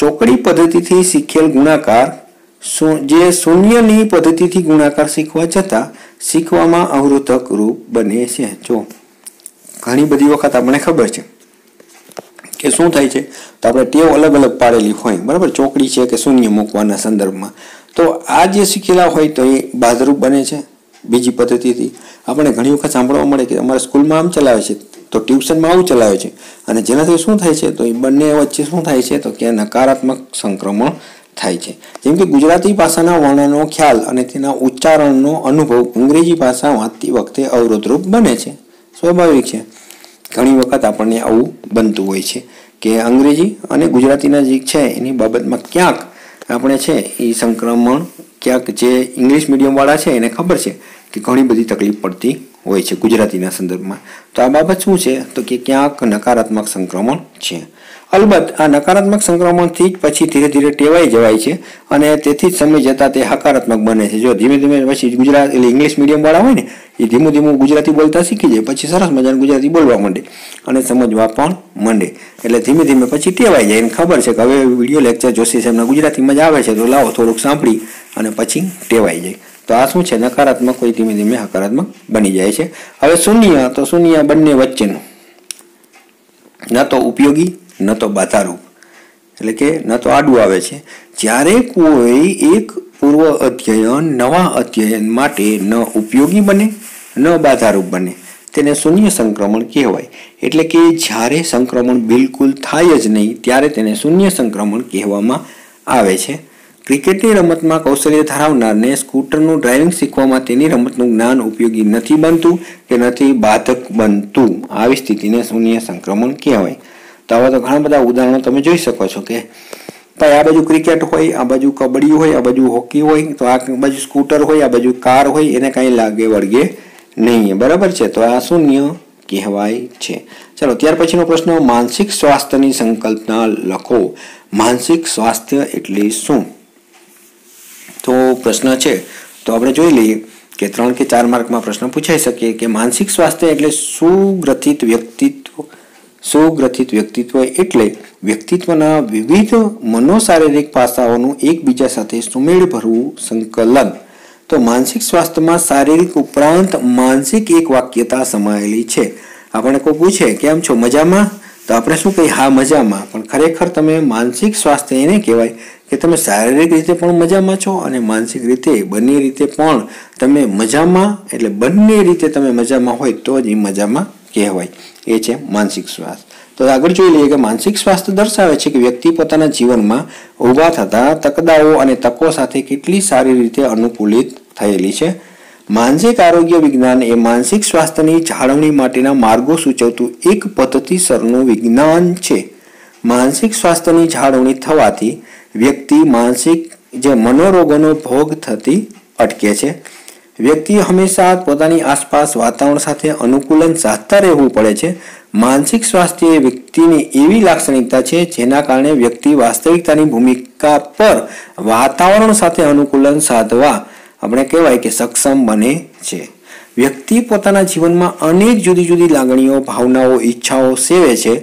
चोकड़ी पद्धतिथी शीखेल गुणाकार जे शून्यनी पद्धतिथी गुणाकार शीखवा जतां शीखवामां अवरोधक रूप बने छे. जो घणी बधी वखत आपणे खबर छे કે શું થાય છે તો આપણે ટેવ અલગ અલગ પાડેલી હોય. બરાબર, ચોકડી છે કે શૂન્ય મૂકવાના સંદર્ભમાં તો આ જે શીખેલા હોય તો એ બાધરૂપ બને છે બીજી પદ્ધતિથી. આપણે ઘણી વખત સાંભળવા મળે કે અમારા સ્કૂલમાં આમ ચલાવે છે તો ટ્યુશનમાં આવું ચલાવે છે અને જેનાથી શું થાય છે તો એ બંને વચ્ચે શું થાય છે તો કે નકારાત્મક સંક્રમણ થાય છે. જેમ કે ગુજરાતી ભાષાના વર્ણનો ખ્યાલ અને તેના ઉચ્ચારણનો અનુભવ અંગ્રેજી ભાષા વાંચતી વખતે અવરોધરૂપ બને છે. સ્વાભાવિક છે. ઘણી વખત આપણને આવું બનતું હોય છે કે અંગ્રેજી અને ગુજરાતીના જે છે એની બાબતમાં ક્યાંક આપણે છે એ સંક્રમણ ક્યાંક જે ઇંગ્લિશ મીડિયમવાળા છે એને ખબર છે કે ઘણી બધી તકલીફ પડતી હોય છે ગુજરાતીના સંદર્ભમાં. તો આ બાબત શું છે તો કે ક્યાંક નકારાત્મક સંક્રમણ છે. અલબત્ત આ નકારાત્મક સંક્રમણથી જ પછી ધીરે ધીરે ટેવાઈ જવાય છે અને તેથી જ સમય જતાં તે હકારાત્મક બને છે. જો ધીમે ધીમે પછી ગુજરાત એટલે ઇંગ્લિશ મીડિયમવાળા હોય ને એ ધીમું ધીમું ગુજરાતી બોલતા શીખી જાય પછી સરસ મજાનું ગુજરાતી બોલવા માંડે અને સમજવા પણ માંડે એટલે ધીમે ધીમે પછી ટેવાઈ જાય. એને ખબર છે કે હવે વિડીયો લેક્ચર જોશી સાહેબના ગુજરાતીમાં જ આવે છે તો લાવો થોડુંક સાંભળી અને પછી ટેવાઈ જાય. તો આ શું છે નકારાત્મક હોય ધીમે ધીમે હકારાત્મક બની જાય છે. હવે શૂન્ય તો શૂન્ય બંને વચ્ચેનું ન તો ઉપયોગી ન તો બાધારૂપ એટલે કે ન તો આડું આવે છે જ્યારે કોઈ એક પૂર્વ અધ્યયન નવા અધ્યયન માટે ન ઉપયોગી બને ન બાધારૂપ બને તેને શૂન્ય સંક્રમણ કહેવાય એટલે કે જ્યારે સંક્રમણ બિલકુલ થાય જ નહીં ત્યારે તેને શૂન્ય સંક્રમણ કહેવામાં આવે છે। क्रिकेटनी रमतमां कौशल्य धरावनारने स्कूटरनुं ड्राइविंग शीखवामां तेनी रमतनुं ज्ञान उपयोगी नथी बनतुं के नथी बाधक बनतुं आवी स्थितिने शून्य संक्रमण कहेवाय। तो आवा तो घणा बधा उदाहरणो तमे जोई शको छो के भाई आ बाजू क्रिकेट होय आ बाजू कबड्डी होय आ बाजू हॉकी होय तो आ बाजू स्कूटर होय आ बाजू कार होय एने कांई लागे वळगे नहीं बराबर छे तो आ शून्य कहेवाय छे। चलो त्यार पछीनो प्रश्न मानसिक स्वास्थ्यनी संकल्पना लखो। मानसिक स्वास्थ्य एटले शुं तो प्रश्न है तो आप जोई लीए कि 3 के 4 मार्क में प्रश्न पूछाई सके कि मानसिक स्वास्थ्य एटले सुग्रथित व्यक्तित्व एटले व्यक्तित्वना विविध मनोशारीरिक पासाओनु एकबीजा साथे सुमेळभरू संकलन। तो मानसिक स्वास्थ्य में शारीरिक उपरांत मानसिक एक वाक्यता समायेली छे। आपणे कोई पूछे केम छो मजामां तो आपणे शुं कही हा मजामां पण खरेखर तमे मानसिक स्वास्थ्य एने कहेवाय कि तमे शारीरिक रीते पण मजामां छो अने मानसिक रीते बंने रीते पण तमे मजामां एटले बंने रीते तमे मजामां होय तो ज मजामां कहेवाय ए छे मानसिक स्वास्थ्य। तो आगळ जोई लईए के मानसिक स्वास्थ्य दर्शावे छे के व्यक्ति पोताना जीवनमां ऊभा थता तकदाओ अने तको साथे केटली सारी रीते अनुकूलित थयेली छे। मानसिक आरोग्य विज्ञान ए मानसिक स्वास्थ्यनी जाळवणी माटेना मार्गो सूचवतुं एक पद्धतिसरनुं विज्ञान छे। मानसिक स्वास्थ्यनी जाळवणी थवाथी व्यक्ति मानसिक जे मनोरोगोनो भोग थती अटके छे। व्यक्ति हमेशा पोतानी आसपास वातावरण साथे अनुकूलन साधता रहेवुं पड़े छे। मानसिक स्वास्थ्य व्यक्तिनी एवी लाक्षणिकता छे जेना कारणे व्यक्ति वास्तविकतानी भूमिका पर वातावरण साथे अनुकूलन साधवा अपने कहवाय के सक्षम बने छे। व्यक्ति पोताना जीवनमां अनेक जुदी जुदी लागणीओ भावनाओ इच्छाओ सेवे छे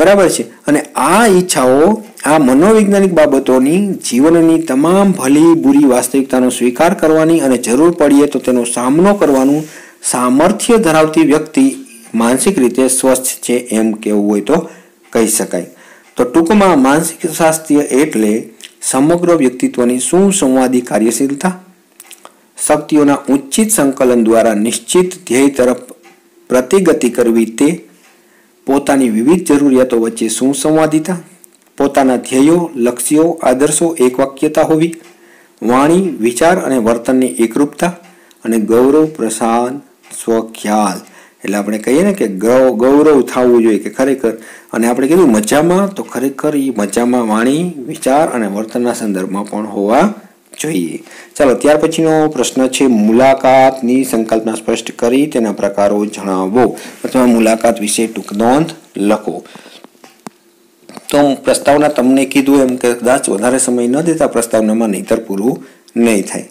बराबर छे अने आ इच्छाओ आ मनोवैज्ञानिक बाबतोनी जीवननी तमाम भली बुरी वास्तविकतानो स्वीकार करवानी अने जरूर पड़े तो तेनो सामनो करवानुं सामर्थ्य धरावती व्यक्ति मानसिक रीते स्वस्थ छे एम कहेवुं होय तो कही शकाय। तो टूंकमां मानसिक स्वास्थ्य एटले समग्र व्यक्तित्वनी सुसंवादी कार्यशीलता शक्तिओना उचित संकलन द्वारा निश्चित ध्येय तरफ प्रतिगति करवी ते पोतानी विविध जरूरियातो वच्चे सुसंवादिता पोताना ध्येयो लक्ष्यों आदर्शों एकवाक्यता होवी वाणी विचार अने वर्तननी एकरूपता अने गौरव प्रसाद स्वख्याल एटले आपणे कहीए ने के गौरव थावुं जोईए के खरेखर अने आपणे कीधुं मजामां तो खरेखर ई मजामां वाणी विचार अने वर्तनना संदर्भमां पण होवा જોઈએ। ચાલો ત્યાર પછીનો પ્રશ્ન છે મુલાકાતની સંકલ્પના સ્પષ્ટ કરી તેના પ્રકારો જણાવો અથવા મુલાકાત વિશે ટૂંક નોંધ લખો। તો પ્રસ્તાવના તમને કીધું એમ કે કદાચ વધારે સમય ન દેતા પ્રસ્તાવનામાં નહીતર પૂરું નહીં થાય।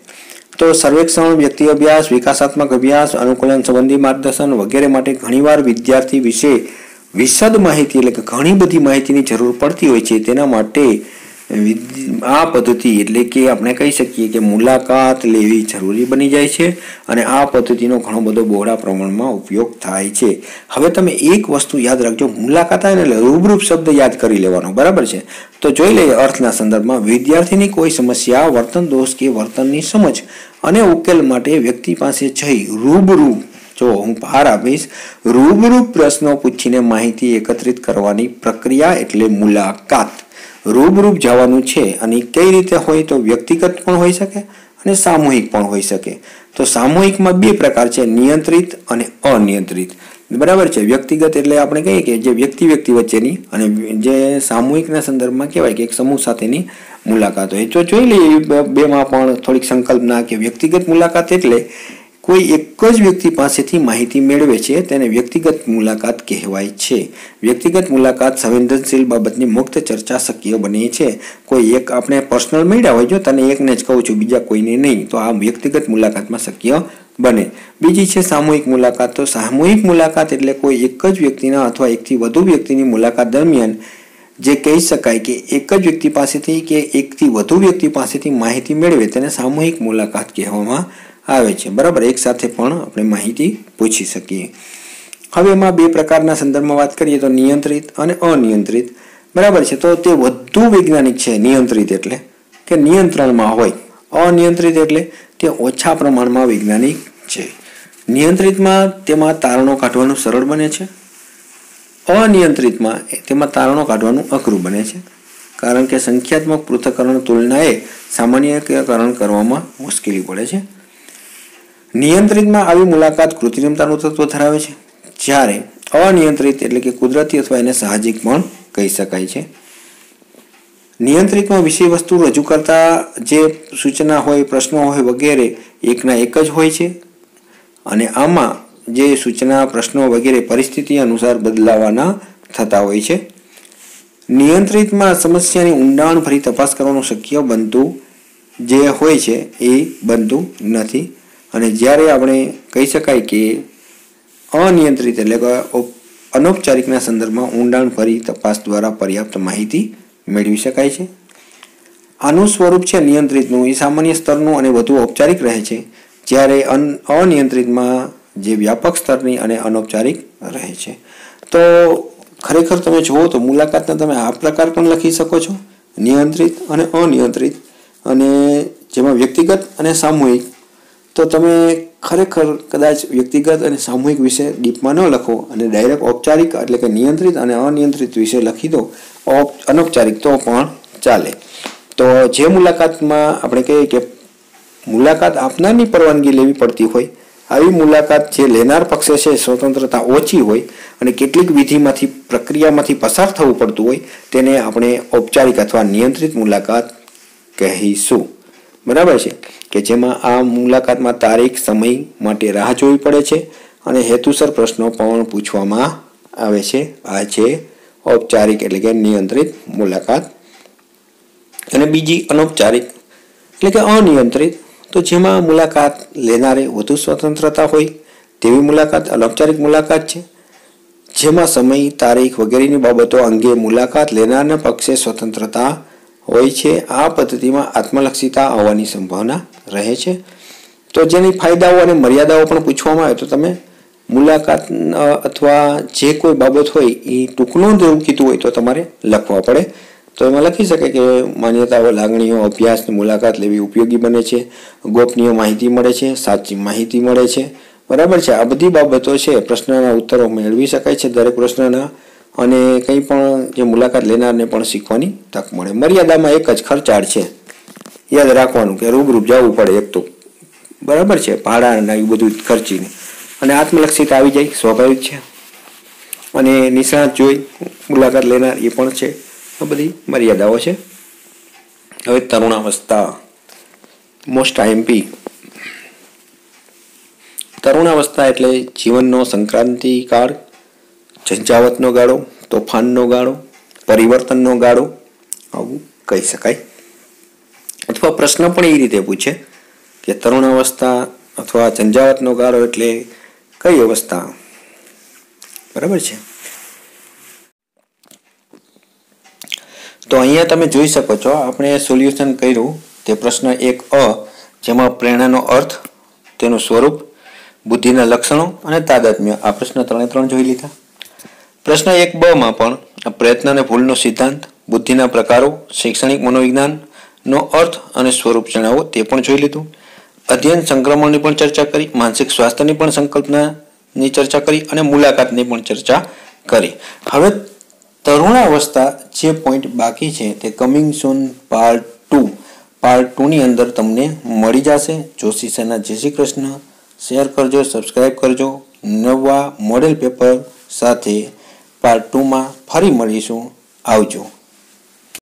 તો સર્વેક્ષણ વ્યક્તિ અભ્યાસ વિકાસાત્મક અભ્યાસ અનુકૂલન સંબંધી માર્ગદર્શન વગેરે માટે ઘણીવાર વિદ્યાર્થી વિશે વિશદ માહિતી એટલે કે ઘણી બધી માહિતીની જરૂર પડતી હોય છે। તેના માટે आ पद्धति एटले कि आपणे कही सकीए कि मुलाकात लेवी जरूरी बनी जाय छे अने आ पद्धतिनो घणो बधो बहोळा प्रमाणमां उपयोग थाय छे। हवे तमे एक वस्तु याद राखजो मुलाकात एटले रूबरू शब्द याद करी लेवानो बराबर छे। तो जोई लईए अर्थना संदर्भमां विद्यार्थीनी कोई समस्या वर्तन दोष के वर्तननी समझ अने उकेल माटे व्यक्ति पासे जई रूबरू जो हूँ भार आपीश रूबरू प्रश्नों पूछीने माहिती एकत्रित करवानी प्रक्रिया एटले मुलाकात। रूबरूप जावानुं छे अने कई रीते होय तो व्यक्तिगत पण होई शके अने सामूहिक पण होई शके। तो सामूहिक में 2 प्रकार छे नियंत्रित अने अनियंत्रित बराबर छे। व्यक्तिगत एटले आपणे कहीए के जे व्यक्ति व्यक्ति वच्चेनी अने जे सामूहिकना संदर्भमां कहेवाय के एक समूह साथेनी मुलाकात होय। तो जोई लईए बेमां पण थोडीक संकल्पना के व्यक्तिगत मुलाकात एटले कोई एक ज व्यक्ति पासेथी माहिती मेळवे छे तेने व्यक्तिगत मुलाकात कहेवाय छे। व्यक्तिगत मुलाकात संवेदनशील बाबतनी मुक्त चर्चा शक्य बने छे। कोई एक आपने पर्सनल मळ्या होय जो तने एकने ज कहूं छूं बीजा कोईने नहीं तो आ व्यक्तिगत मुलाकातमां शक्य बने। बीजी छे सामूहिक मुलाकात। तो सामूहिक मुलाकात एटले कोई एक ज व्यक्तिना अथवा एकथी वधु व्यक्तिनी मुलाकात दरमियान जे कही शकाय के एक ज व्यक्ति पासेथी के एकथी वधु व्यक्ति पासेथी माहिती मेळवे तेने सामूहिक मुलाकात कहेवामां आवे छे बराबर। एक साथे पण आपणे माहिती पूछी सकीए। हवे एमां 2 प्रकारना संदर्भमां वात करीए तो नियंत्रित अने अनियंत्रित बराबर छे। तो ते भूवैज्ञानिक है नियंत्रित एटले के नियंत्रण में होय, अनियंत्रित एटले ते ओछा प्रमाण में वैज्ञानिक है। नियंत्रित में तेमा तारणों काढवानुं सरळ बने छे, अनियंत्रित में तेमा तारणों काढवानुं अघरुं बने छे, कारण के संख्यात्मक पृथक्करण तुलनाए सामान्यकरण करवामां मुश्केली पड़े छे। नियंत्रित में आवी मुलाकात कृत्रिमतानुं तत्व धरावे छे, ज्यारे अनियंत्रित एटले के कुदरती अथवा एने साहजिक पण कही शकाय छे। नियंत्रित में विषय वस्तु रजू करता जे सूचना होय, प्रश्नों होय वगैरे एकना एक ज होय छे अने आमां जे सूचना प्रश्नों वगैरे परिस्थिति अनुसार बदलावाना थता होय छे। नियंत्रित में समस्यानी ऊंडाणभरी तपास करवानुं शक्य बनतुं जे होय छे ए बनतुं नथी अने ज्यारे आपणे कही शकाय के अनियंत्रित एटले के अनौपचारिकना संदर्भमां ऊंडाणभरी तपास द्वारा पर्याप्त माहिती मेळवी शकाय छे। आनुं स्वरूप छे नियंत्रितनुं ए सामान्य स्तरनुं अने વધુ औपचारिक रहे छे, ज्यारे अनियंत्रितमां जे व्यापक स्तरनी अने अनौपचारिक रहे छे। तो खरेखर तमे जुओ तो मुलाकातने तमे आ प्रकार पण लखी शको छो, नियंत्रित अने अनियंत्रित, अने जेमां व्यक्तिगत अने सामूहिक। तो तमे खरेखर कदाच व्यक्तिगत और सामूहिक विषय डीप में न लखो और डायरेक्ट औपचारिक एटले के नियंत्रित और अनियंत्रित विषय लखी दो अनौपचारिक तो पण चाले। तो जे मुलाकात में आपणे कहीए के मुलाकात आपनानी परवानगी लेवी पड़ती होय, आवी मुलाकात जे लेनार पक्षे छे स्वतंत्रता ओछी होय अने केटलीक विधिमांथी प्रक्रियामांथी पसार थवुं पड़तुं होय तेने आपणे औपचारिक अथवा नियंत्रित मुलाकात कहीशुं। बराबर है कि जेमा आ मुलाकात में तारीख समय माटे राह जोवी पड़े छे अने हेतुसर प्रश्नों पण पूछवामां आवे छे। आ छे औपचारिक एटले के नियंत्रित मुलाकात अने बीजी अनौपचारिक एटले के अनियंत्रित। तो जेमा मुलाकात लेनारे वधु स्वतंत्रता होय तेवी मुलाकात अनौपचारिक मुलाकात छे, जेमा समय तारीख वगैरेनी बाबतो अंगे मुलाकात लेनारना पक्षे स्वतंत्रता होय छे। आ पद्धति में आत्मलक्षिता होवानी संभावना रहे छे। तो जेनी फायदाओं अने मर्यादाओं पण पूछवामां आवे तो तमे मुलाकात अथवा जे कोई बाबत होय ए टूंकनोंध एवुं कीधुं होय तो तमारे लखवा पड़े। तो एमां लखी शकाय के मान्यताओं, लागणीओ, अभ्यास ने मुलाकात लेवी उपयोगी बने छे, गोपनीय माहिती मळे छे, साची माहिती मळे छे। बराबर छे, आ बधी बाबतो छे। प्रश्नोना उत्तरो मेळवी शकाय छे, दरेक प्रश्नना अने कई पण जे मुलाकात लेनारने पण शीखवानी तक मळे। मर्यादामां एक ज खर्चाळ छे, याद राखवानुं के रूबरूप जावुं पड़े एक तो, बराबर छे, भाड़ा बधुं खर्चीने। अने आत्मलक्षिता आवी जाय स्वाभाविक छे अने निष्णात जोई मुलाकात लेनार ए पण छे। आ बधी मर्यादाओ छे। हवे तरुणावस्था, मोस्ट आईएमपी। तरुणावस्था एटले जीवननो संक्रांतिकाळ, झंझावतनो गाळो, तोफाननो गाळो, परिवर्तननो गाळो आवुं कही शकाय। अथवा प्रश्न पण ए रीते पूछे के तरुणावस्था अथवा झंझावतनो गाळो एटले कई अवस्था। बराबर छे। तो अहींया तमे जोई शको छो आपणे सोल्युशन कर्युं ते प्रश्न 1 अ, जेमां प्रेरणानो अर्थ, तेनुं स्वरूप, बुद्धिना लक्षणो अने तादात्म्य, आ प्रश्न 3 जोई लीधा। प्रश्न 1 ब में पण प्रयत्न अने भूलनो सिद्धांत, बुद्धिना प्रकारो, शैक्षणिक मनोविज्ञाननो अर्थ अने स्वरूप जणावो ते पण जोई लीधुं। अध्ययन संक्रमणनी पण चर्चा करी, मानसिक स्वास्थ्यनी पण संकल्पनानी चर्चा करी अने मुलाकातनी पण चर्चा करी। हवे तरुणावस्था जे पॉइंट बाकी छे ते कमिंग सून पार्ट 2 ની અંદર તમને મળી જશે। જોશીસરના જય શ્રી કૃષ્ણ, શેર કરજો, સબસ્ક્રાઇબ કરજો। નવા મોડેલ પેપર સાથે पार्ट 2 में फरी मळीशुं। आवजो।